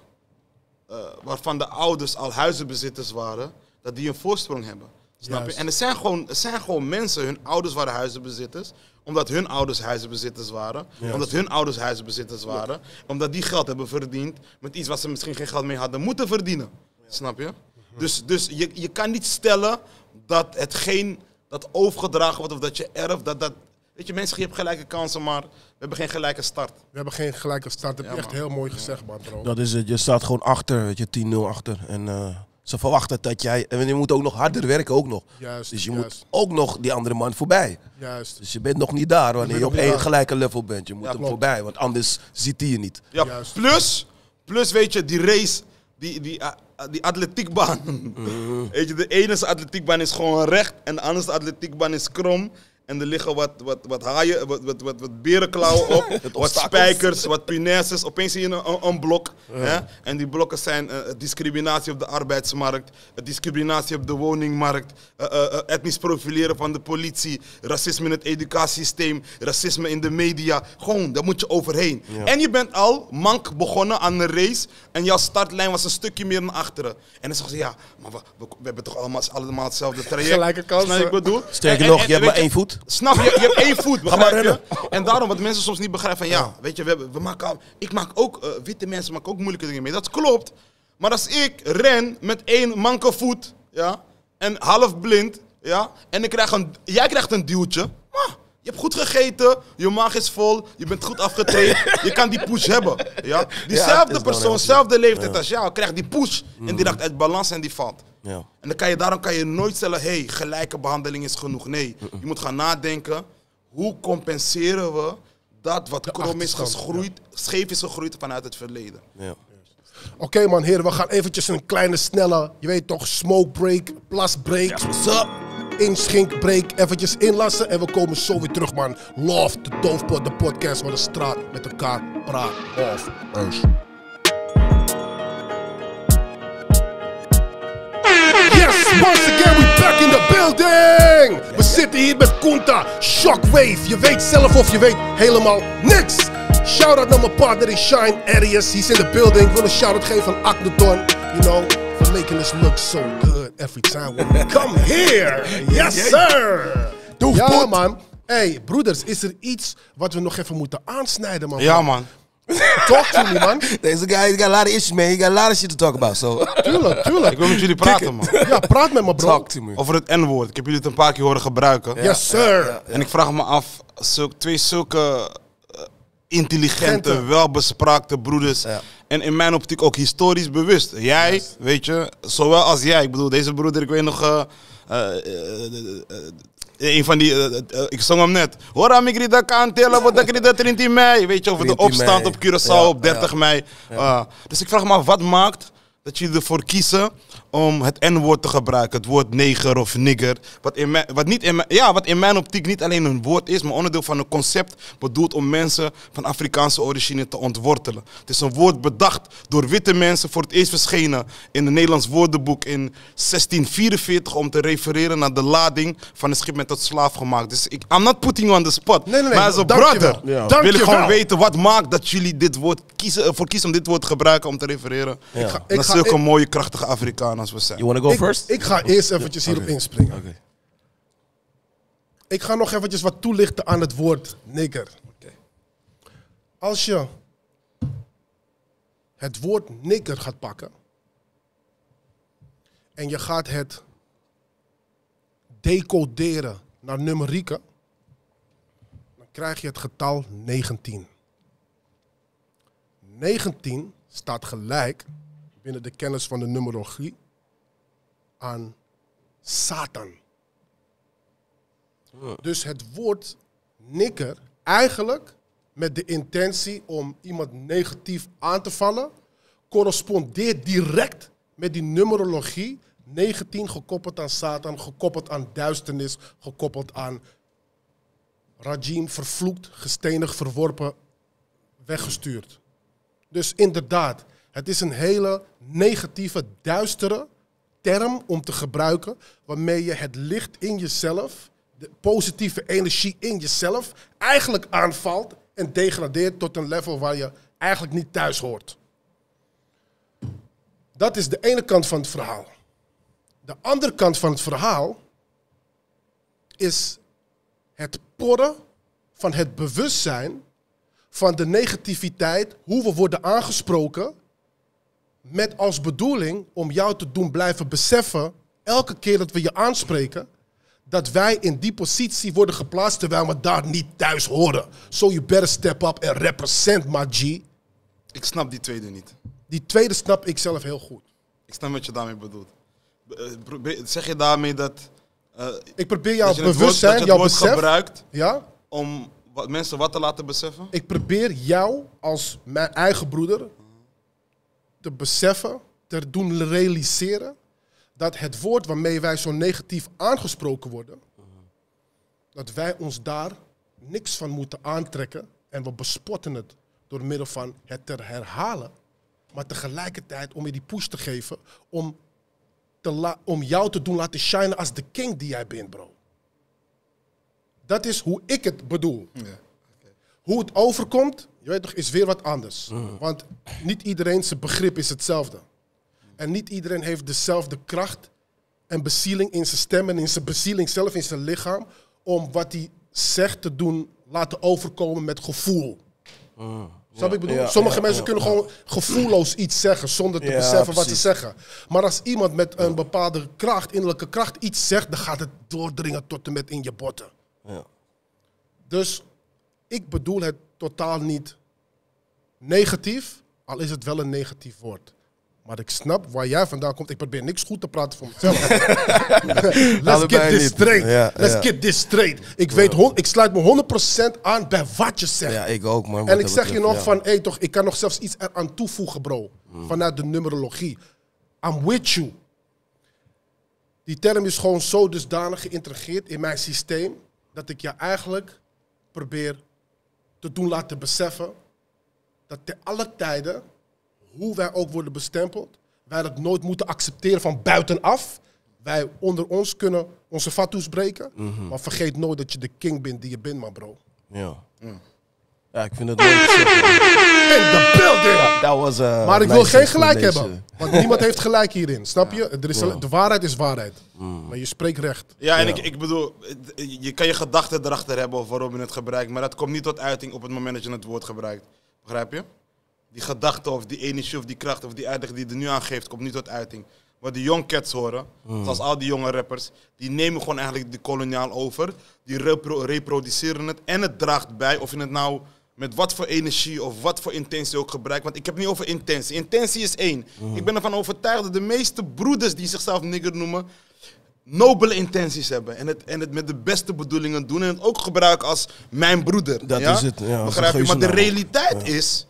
uh, waarvan de ouders al huizenbezitters waren, dat die een voorsprong hebben. Snap Juist. je? En het zijn, gewoon, het zijn gewoon mensen, hun ouders waren huizenbezitters, omdat hun ouders huizenbezitters waren, Juist. omdat hun ouders huizenbezitters waren, ja. omdat die geld hebben verdiend met iets wat ze misschien geen geld mee hadden moeten verdienen. Ja. Snap je? Mm-hmm. Dus, dus je, je kan niet stellen dat het geen, dat overgedragen wordt of dat je erft, dat dat... Weet je, mensen, je hebt gelijke kansen, maar we hebben geen gelijke start. We hebben geen gelijke start. Dat heb je ja, echt heel mooi gezegd, man, bro. Dat is het. Je staat gewoon achter, weet je, tien nul achter. En uh, ze verwachten dat jij... En je moet ook nog harder werken, ook nog. Juist, dus je juist. moet ook nog die andere man voorbij. Juist. Dus je bent nog niet daar wanneer je, je op één gelijke level bent. Je moet ja, hem klopt. voorbij, want anders ziet hij je niet. Ja, juist. Plus, plus, weet je, die race, die, die, uh, die atletiekbaan. Mm. Weet je, de ene atletiekbaan is gewoon recht en de andere atletiekbaan is krom. En er liggen wat, wat, wat haaien, wat, wat, wat, wat berenklauwen op, wat spijkers, wat punaises. Opeens zie je een, een, een blok. Ja. Hè? En die blokken zijn uh, discriminatie op de arbeidsmarkt, uh, discriminatie op de woningmarkt, uh, uh, uh, etnisch profileren van de politie, racisme in het educatiesysteem, racisme in de media. Gewoon, daar moet je overheen. Ja. En je bent al mank begonnen aan een race en jouw startlijn was een stukje meer naar achteren. En dan zeggen ze, ja, maar we, we, we hebben toch allemaal, allemaal hetzelfde traject. Gelijke kansen. Sterker nog, je hebt maar één voet. Snap je? Je hebt één voet, begrijp je? En daarom, wat mensen soms niet begrijpen, van ja, weet je, we hebben, we maken al, ik maak ook, uh, witte mensen maken ook moeilijke dingen mee. Dat klopt. Maar als ik ren met één manke voet, ja, en half blind, ja, en ik krijg een, jij krijgt een duwtje, ah, je hebt goed gegeten, je maag is vol, je bent goed afgetraind, je kan die push hebben, ja. Diezelfde ja, persoon, dezelfde leeftijd ja. als jou, krijgt die push mm. en die raakt uit balans en die valt. Ja. En dan kan je, daarom kan je nooit stellen, hé, hey, gelijke behandeling is genoeg. Nee, uh-uh. je moet gaan nadenken, hoe compenseren we dat wat krom is gegroeid, ja. scheef is gegroeid vanuit het verleden. Ja. Oké okay, man, heren, we gaan eventjes een kleine snelle, je weet toch, smoke break, plas break, ja. inschink break, eventjes inlassen en we komen zo weer terug, man. Love, de Doofpot, de podcast van de straat, met elkaar praat of us. Once again, we back in the building! We zitten hier met Kunta, Shockwave. Je weet zelf of je weet helemaal niks. Shout-out naar mijn partner in Shine, Arius. He's in the building. Ik wil een shout-out geven van Akhnaton. You know, for making us look so good every time we come here. Yes, sir! Ja, man. Hey, broeders, is er iets wat we nog even moeten aansnijden, man? Ja, man. Talk to me, man. Deze guy, he got a lot of issues, man. He got a lot of shit to talk about, so... Tuurlijk, tuurlijk. Ik wil met jullie praten, man. Ja, praat met me, bro. Talk to me. Over het N-woord. Ik heb jullie het een paar keer horen gebruiken. Ja, yes, sir. Ja, ja, ja. En ik vraag me af, zulke, twee zulke uh, intelligente, Genten. welbespraakte broeders... Ja. En in mijn optiek ook historisch bewust. Jij, yes. weet je, zowel als jij. Ik bedoel, deze broeder, ik weet nog... Uh, uh, uh, uh, Een van die, uh, uh, ik zong hem net. Hoor aan Migrida Kantela, wat ik rida dertien mei. Weet je, over de opstand op Curaçao ja, op dertig mei. Ja. Uh, dus ik vraag me af, wat maakt dat jullie ervoor kiezen om het N-woord te gebruiken? Het woord neger of nigger. Wat in mijn, wat niet in mijn, ja, wat in mijn optiek niet alleen een woord is, maar onderdeel van een concept bedoeld om mensen van Afrikaanse origine te ontwortelen. Het is een woord bedacht door witte mensen, voor het eerst verschenen in het Nederlands woordenboek in zestien vierenveertig... om te refereren naar de lading van een schip met tot slaaf gemaakt. Dus ik, I'm not putting you on the spot. Nee, nee, nee, maar als een brother ja. wil ik gewoon wel. weten wat maakt dat jullie dit woord kiezen, ervoor kiezen om dit woord te gebruiken om te refereren ja. ga, naar zulke ga, ik... mooie krachtige Afrikanen. You wanna go ik, first? Ik ga eerst eventjes hierop okay. inspringen. Okay. Ik ga nog eventjes wat toelichten aan het woord nigger. Okay. Als je het woord nigger gaat pakken en je gaat het decoderen naar numerieken, dan krijg je het getal negentien. negentien staat gelijk binnen de kennis van de numerologie aan Satan. Oh. Dus het woord nigger eigenlijk met de intentie om iemand negatief aan te vallen, correspondeert direct met die numerologie. negentien gekoppeld aan Satan, gekoppeld aan duisternis, gekoppeld aan rajim, vervloekt, gestenig, verworpen, weggestuurd. Dus inderdaad, Het is een hele negatieve, duistere term om te gebruiken, waarmee je het licht in jezelf, de positieve energie in jezelf, eigenlijk aanvalt en degradeert tot een level waar je eigenlijk niet thuis hoort. Dat is de ene kant van het verhaal. De andere kant van het verhaal is het porren van het bewustzijn van de negativiteit, hoe we worden aangesproken, met als bedoeling om jou te doen blijven beseffen, elke keer dat we je aanspreken, dat wij in die positie worden geplaatst terwijl we daar niet thuis horen. So you better step up and represent, my G. Ik snap die tweede niet. Die tweede snap ik zelf heel goed. Ik snap wat je daarmee bedoelt. Zeg je daarmee dat... Uh, ik probeer jouw bewustzijn, jouw besef... Dat je het woord gebruikt, ja? Om wat, mensen wat te laten beseffen? Ik probeer jou als mijn eigen broeder te beseffen, te doen realiseren... dat het woord waarmee wij zo negatief aangesproken worden... dat wij ons daar niks van moeten aantrekken... en we bespotten het door middel van het te herhalen... maar tegelijkertijd om je die push te geven... om, te om jou te doen laten shinen als de king die jij bent, bro. Dat is hoe ik het bedoel. Ja. Okay. Hoe het overkomt, je weet toch, is weer wat anders. Mm. Want niet iedereen zijn begrip is hetzelfde. En niet iedereen heeft dezelfde kracht en bezieling in zijn stem... en in zijn bezieling zelf, in zijn lichaam... om wat hij zegt te doen, laten overkomen met gevoel. Mm. Snap ja, ik bedoel? Ja, Sommige ja, mensen ja, kunnen ja. gewoon gevoelloos iets zeggen zonder te ja, beseffen precies. wat ze zeggen. Maar als iemand met een bepaalde kracht, innerlijke kracht, iets zegt... dan gaat het doordringen tot en met in je botten. Ja. Dus ik bedoel het totaal niet negatief, al is het wel een negatief woord. Maar ik snap waar jij vandaan komt. Ik probeer niks goed te praten voor mezelf. Let's get this straight. Ja, Let's ja. get this straight. Ik, weet, ik sluit me honderd procent aan bij wat je zegt. Ja, ik ook, man. En ik zeg je nog ja. van, hé, hey, toch, ik kan nog zelfs iets eraan toevoegen, bro. Hmm. Vanuit de numerologie. I'm with you. Die term is gewoon zo dusdanig geïntegreerd in mijn systeem... dat ik je eigenlijk probeer te doen laten beseffen... dat te alle tijden... hoe wij ook worden bestempeld, wij dat nooit moeten accepteren van buitenaf. Wij onder ons kunnen onze fatsoes breken, mm-hmm. maar vergeet nooit dat je de king bent die je bent, man, bro. Ja. Mm. Ja, ik vind het leuk. In the building! Ja, that was a maar ik nice wil geen gelijk hebben, want niemand heeft gelijk hierin, snap je? Er is ja. De waarheid is waarheid, mm. maar je spreekt recht. Ja, en ja. Ik, ik bedoel, je kan je gedachten erachter hebben of waarom je het gebruikt, maar dat komt niet tot uiting op het moment dat je het woord gebruikt. Begrijp je? Die gedachte of die energie of die kracht of die uitdaging die er nu aan geeft, komt nu tot uiting. Wat die young cats horen, mm. zoals al die jonge rappers, die nemen gewoon eigenlijk de koloniaal over. Die repro reproduceren het en het draagt bij. Of je het nou met wat voor energie of wat voor intentie ook gebruikt. Want ik heb het niet over intentie. Intentie is één. Mm. Ik ben ervan overtuigd dat de meeste broeders die zichzelf nigger noemen, nobele intenties hebben en het, en het met de beste bedoelingen doen. En het ook gebruiken als mijn broeder. Dat ja? is het. Ja, Begrijp je? Maar de realiteit ja. is...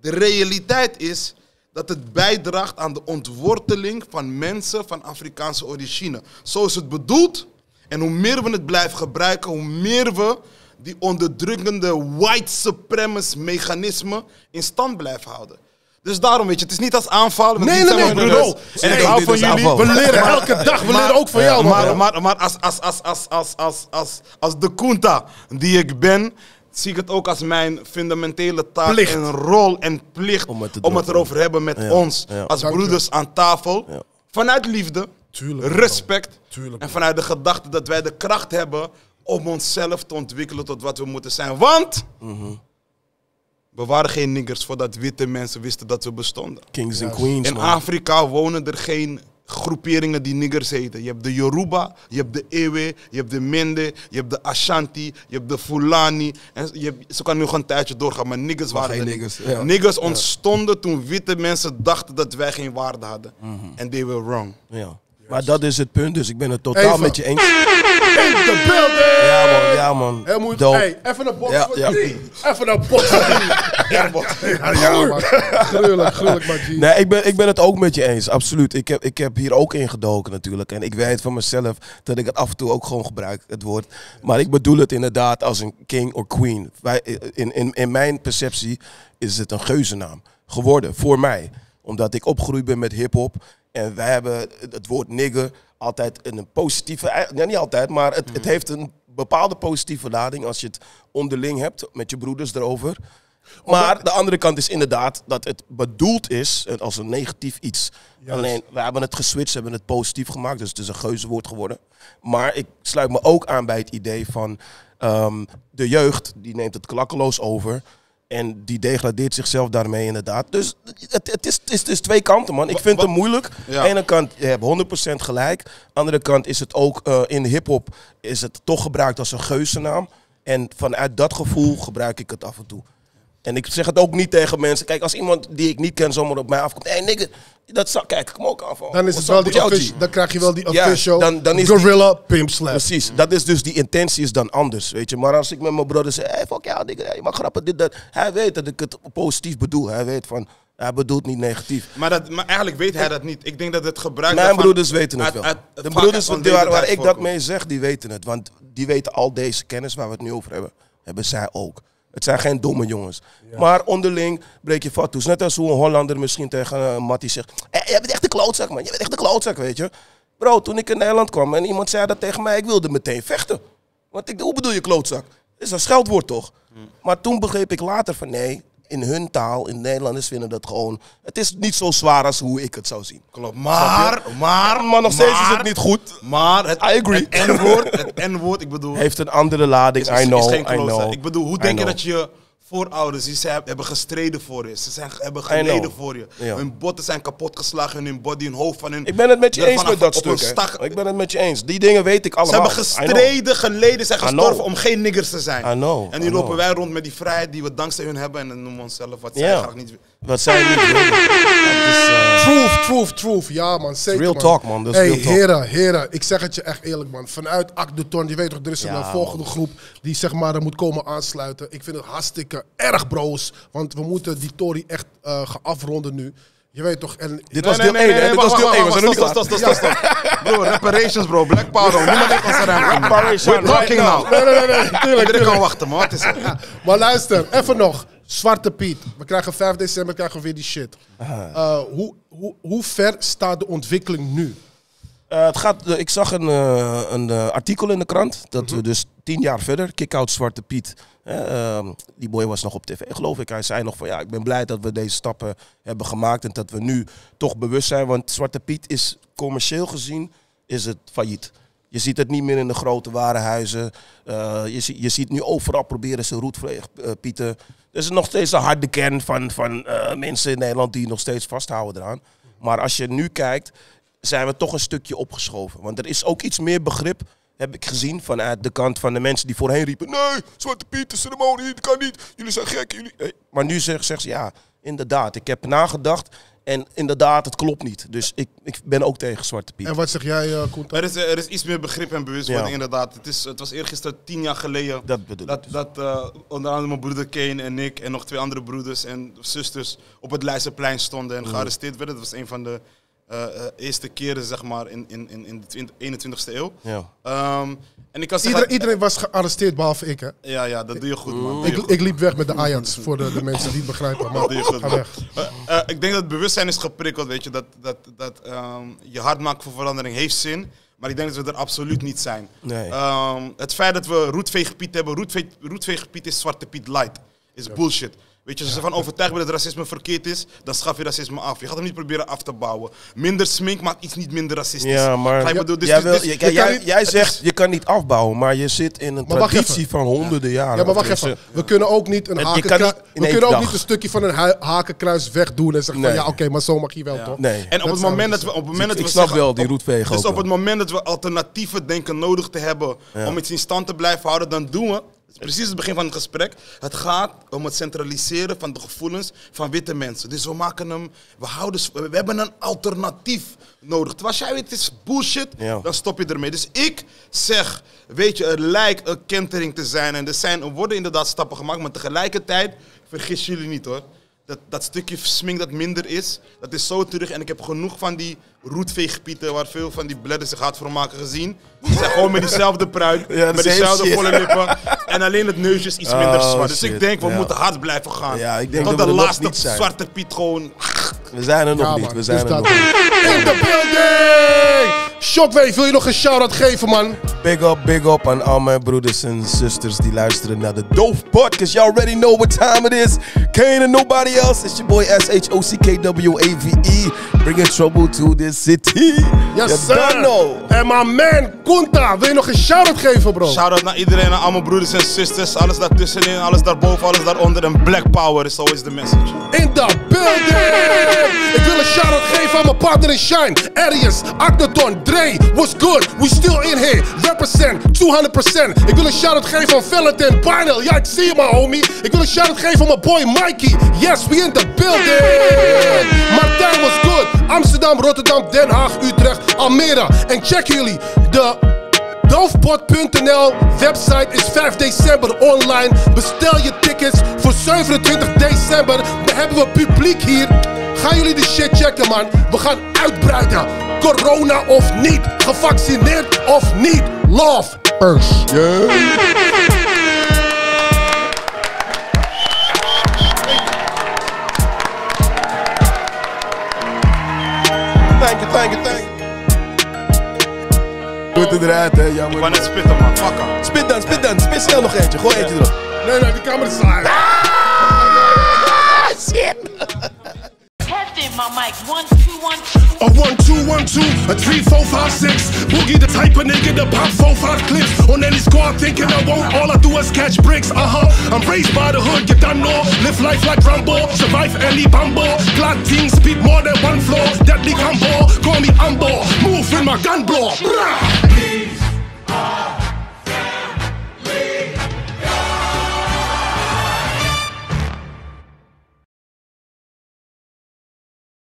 De realiteit is dat het bijdraagt aan de ontworteling van mensen van Afrikaanse origine. Zo is het bedoeld. En hoe meer we het blijven gebruiken, hoe meer we die onderdrukkende white supremacist mechanismen in stand blijven houden. Dus daarom, weet je, het is niet als aanvallen. Nee, nee, nee, nee, bro. En ik hou van jullie. We leren elke dag, we leren ook van jou. Maar als de Kunta die ik ben... zie ik het ook als mijn fundamentele taak plicht. en rol en plicht om het, te om het erover te hebben met ja. ons. Ja. Als Dank broeders je. aan tafel. Ja. Vanuit liefde, Tuurlijk, respect Tuurlijk, en vanuit de gedachte dat wij de kracht hebben om onszelf te ontwikkelen tot wat we moeten zijn. Want mm-hmm. we waren geen niggers voordat witte mensen wisten dat we bestonden. Kings and queens. In man. Afrika wonen er geen groeperingen die niggers heten. Je hebt de Yoruba, je hebt de Ewe, je hebt de Mende, je hebt de Ashanti, je hebt de Fulani. En je hebt, ze kan nu gewoon een tijdje doorgaan, maar niggers maar waren er niggers. Ja. Niggers ontstonden ja. toen witte mensen dachten dat wij geen waarde hadden. Mm-hmm. And they were wrong. Ja. Yes. Maar dat is het punt, dus ik ben het totaal even. met je eens. In the building! Ja man, ja man. Heel moeilijk. Hey, even een box ja, voor ja. die. Even een box voor die. Ja, box. Ja, ja man. Gruwelijk, gruwelijk man. Nee, ik ben, ik ben het ook met je eens, absoluut. Ik heb, ik heb hier ook ingedoken natuurlijk. En ik weet van mezelf dat ik het af en toe ook gewoon gebruik, het woord. Maar ik bedoel het inderdaad als een king of queen. Wij, in, in, in mijn perceptie is het een geuzennaam geworden, voor mij. Omdat ik opgegroeid ben met hiphop. En wij hebben het woord nigger altijd een positieve... Nee, niet altijd, maar het, het heeft een bepaalde positieve lading als je het onderling hebt met je broeders erover. Maar de andere kant is inderdaad dat het bedoeld is als een negatief iets. Juist. Alleen, we hebben het geswitcht, hebben het positief gemaakt. Dus het is een geuzenwoord geworden. Maar ik sluit me ook aan bij het idee van... Um, de jeugd, die neemt het klakkeloos over... En die degradeert zichzelf daarmee inderdaad. Dus het, het, is, het, is, het is twee kanten, man. Ik vind het moeilijk. Aan ja. de ene kant, je hebt honderd procent gelijk. Aan de andere kant is het ook uh, in hiphop is het toch gebruikt als een geuzennaam. En vanuit dat gevoel gebruik ik het af en toe. En ik zeg het ook niet tegen mensen. Kijk, als iemand die ik niet ken zomaar op mij afkomt... Hey, nigger, dat zou, kijk, ik me ook aan. Dan, is het wel die official, dan krijg je wel die official ja, dan, dan is gorilla die, pimp slap. Precies, dat is dus die intentie is dan anders, weet je. Maar als ik met mijn broeder zeg, hey, fuck jou, nigger, je mag grappen, dit, dat. Hij weet dat ik het positief bedoel. Hij weet van, hij bedoelt niet negatief. Maar, dat, maar eigenlijk weet hij dat niet. Ik denk dat het gebruik... Mijn van, broeders weten het wel. Uit, uit, de broeders van, waar, waar ik dat mee zeg, die weten het. Want die weten al deze kennis waar we het nu over hebben, hebben zij ook. Het zijn geen domme jongens. Ja. Maar onderling breek je vattoes. Net als hoe een Hollander misschien tegen een Mattie zegt... Hé, hey, jij bent echt een klootzak, man. Jij bent echt een klootzak, weet je. Bro, toen ik in Nederland kwam en iemand zei dat tegen mij... Ik wilde meteen vechten. Want ik, hoe bedoel je klootzak? Dat is een scheldwoord, toch? Hm. Maar toen begreep ik later van nee... In hun taal, in Nederlanders vinden dat gewoon... Het is niet zo zwaar als hoe ik het zou zien. Klopt. Maar, maar... Maar nog steeds maar, is het niet goed. Maar het N-woord, ik bedoel... Heeft een andere lading, is, I know, is geen I know. Ik bedoel, hoe I denk know. je dat je voorouders... Die ze hebben gestreden voor je. Ze zijn, hebben geleden voor je. Ja. Hun botten zijn kapotgeslagen, hun body, hun hoofd van hun... Ik ben het met je eens met dat stuk. Stak... Ik ben het met je eens. Die dingen weet ik allemaal. Ze hebben gestreden, geleden, zijn gestorven om geen niggers te zijn. I know. En nu lopen wij rond met die vrijheid die we dankzij hun hebben. En dan noemen we onszelf wat zij yeah. graag niet... Wat zij niet willen. Dus, uh... Truth, truth, truth. Ja man, zeker man. Real talk man. Dat is hey, real talk. heren, heren. Ik zeg het je echt eerlijk man. Vanuit Akhnaton, je weet toch, er is een ja, volgende man. groep die zeg maar er moet komen aansluiten. Ik vind het hartstikke... Erg broos, want we moeten die tory echt uh, gaan afronden nu. Je weet toch, en... Dit was deel één, hè? Dit was deel één, we zijn nog niet klaar. Stop, stop, stop, stop. Bro, reparations, bro. Black Power, niemand heeft ons gedaan. We're talking now. Nee, nee, nee, tuurlijk. Ik kan wachten, man. Maar luister, even nog. Zwarte Piet. We krijgen vijf december, krijgen we weer die shit. Uh, hoe, hoe, hoe ver staat de ontwikkeling nu? Uh, het gaat, uh, ik zag een, uh, een uh, artikel in de krant, dat mm-hmm. we dus tien jaar verder, kick-out Zwarte Piet, uh, um, die boy was nog op tv geloof ik, hij zei nog van ja, ik ben blij dat we deze stappen hebben gemaakt en dat we nu toch bewust zijn, want Zwarte Piet is commercieel gezien, is het failliet. Je ziet het niet meer in de grote warenhuizen, uh, je, je ziet nu overal proberen ze roetpieten. Er is nog steeds een harde kern van, van uh, mensen in Nederland die nog steeds vasthouden eraan, maar als je nu kijkt, zijn we toch een stukje opgeschoven. Want er is ook iets meer begrip, heb ik gezien, vanuit de kant van de mensen die voorheen riepen... Nee, Zwarte Piet, de ceremonie, dat kan niet. Jullie zijn gek. Jullie... Hey. Maar nu zegt, zegt ze, ja, inderdaad, ik heb nagedacht... En inderdaad, het klopt niet. Dus ik, ik ben ook tegen Zwarte Piet. En wat zeg jij, uh, Kunta? Er is, er is iets meer begrip en bewustwording, ja. inderdaad. Het, is, het was eergisteren tien jaar geleden... Dat bedoel Dat, dat uh, onder andere mijn broeder Kane en ik en nog twee andere broeders en zusters... op het Leidseplein stonden en mm. gearresteerd werden. Dat was een van de... Uh, uh, eerste keren zeg maar in, in, in de eenentwintigste eeuw. Ja. Um, en ik kan zeggen, Ieder, iedereen was gearresteerd behalve ik hè? Ja, ja dat doe je goed man. Ik, je goed. ik liep weg met de Ajax voor de, de mensen die het begrijpen. Maar dat doe je goed, man. Uh, uh, ik denk dat het bewustzijn is geprikkeld, weet je. Dat, dat, dat um, je hard maken voor verandering heeft zin. Maar ik denk dat we er absoluut niet zijn. Nee. Um, het feit dat we roetveegpiet hebben, roetve, roetveegpiet is Zwarte Piet light. Is bullshit. Weet je, als je ervan overtuigd bent dat racisme verkeerd is, dan schaf je racisme af. Je gaat hem niet proberen af te bouwen. Minder smink maakt iets niet minder racistisch. Ja, maar... Jij zegt, je kan niet afbouwen, maar je zit in een traditie van honderden jaren. Ja, maar wacht even. We kunnen ook niet een hakenkruis... We kunnen ook niet een stukje van een hakenkruis wegdoen en zeggen van, ja, oké, maar zo mag je wel, toch? En op het moment dat we... Ik snap wel die roetvegen. Dus op het moment dat we alternatieven denken nodig te hebben om iets in stand te blijven houden, dan doen we... Precies het begin van het gesprek. Het gaat om het centraliseren van de gevoelens van witte mensen. Dus we maken hem... We, houden, we hebben een alternatief nodig. Terwijl als jij weet, het is bullshit, ja. dan stop je ermee. Dus ik zeg, weet je, er lijkt een kentering te zijn. En er, zijn, er worden inderdaad stappen gemaakt. Maar tegelijkertijd, vergis jullie niet hoor. Dat, dat stukje smink dat minder is, dat is zo terug. En ik heb genoeg van die roetveegpieten waar veel van die bledden zich hard voor maken gezien. Die zijn gewoon met diezelfde pruik, ja, met dezelfde volle lippen. En alleen het neusje is iets oh, minder zwart. Dus shit. ik denk, we ja. moeten hard blijven gaan. Ja, ik denk Tot dat de laatste Zwarte Piet gewoon... We zijn er nog ja, niet, man. we zijn dus er nog niet. In de building! Shockwave, wil je nog een shout-out geven, man? Big up, big up aan al mijn broeders en zusters die luisteren naar de Doof Podcast. You already know what time it is. Kane and nobody else. It's your boy S H O C K W A V E. Bringing trouble to this city. Yes, sir. En my man, Kunta, wil je nog een shout-out geven, bro? Shout-out naar iedereen, aan al mijn broeders en zusters. Alles daartussenin, alles daarboven, alles daaronder. En Black Power is always the message. In the building! Ik wil een shout-out geven aan mijn partner in Shine. Arius, Akhnaton, Dre, what's good? We still in here. Represent, two hundred percent. Ik wil een shout-out geven aan Valentin, Binel. Ja, ik zie je, maar homie. Ik wil een shout-out geven aan mijn boy Mikey. Yes, we in the building! Martijn, was good? Amsterdam, Rotterdam, Den Haag, Utrecht, Almere. En check jullie, de... Doofpot punt n l website is vijf december online. Bestel je tickets voor zevenentwintig december. Dan hebben we publiek hier. Gaan jullie de shit checken, man. We gaan uitbreiden. Corona of niet. Gevaccineerd of niet. Love us. Yeah. Thank you, thank you, thank you. Doe het eruit, hè? Ja, ik ben net spitten, man. Fuck up. Spit dan, spit dan. Spit snel nog eentje. Gooi eentje erop. Nee, nee, die camera is uit. Ah, shit. Testing my mic. one two one two. A one two one two. A three four five six. Boogie the type of nigga that pop four five clips. On any score, thinking I won't. All I do is catch bricks. Uh-huh. I'm raised by the hood. You don't know. Live life like Rambo. Survive Ellie Bambo. Black team speed more than one floor. Deadly combo. Call me Ambo. Move in my gun blow.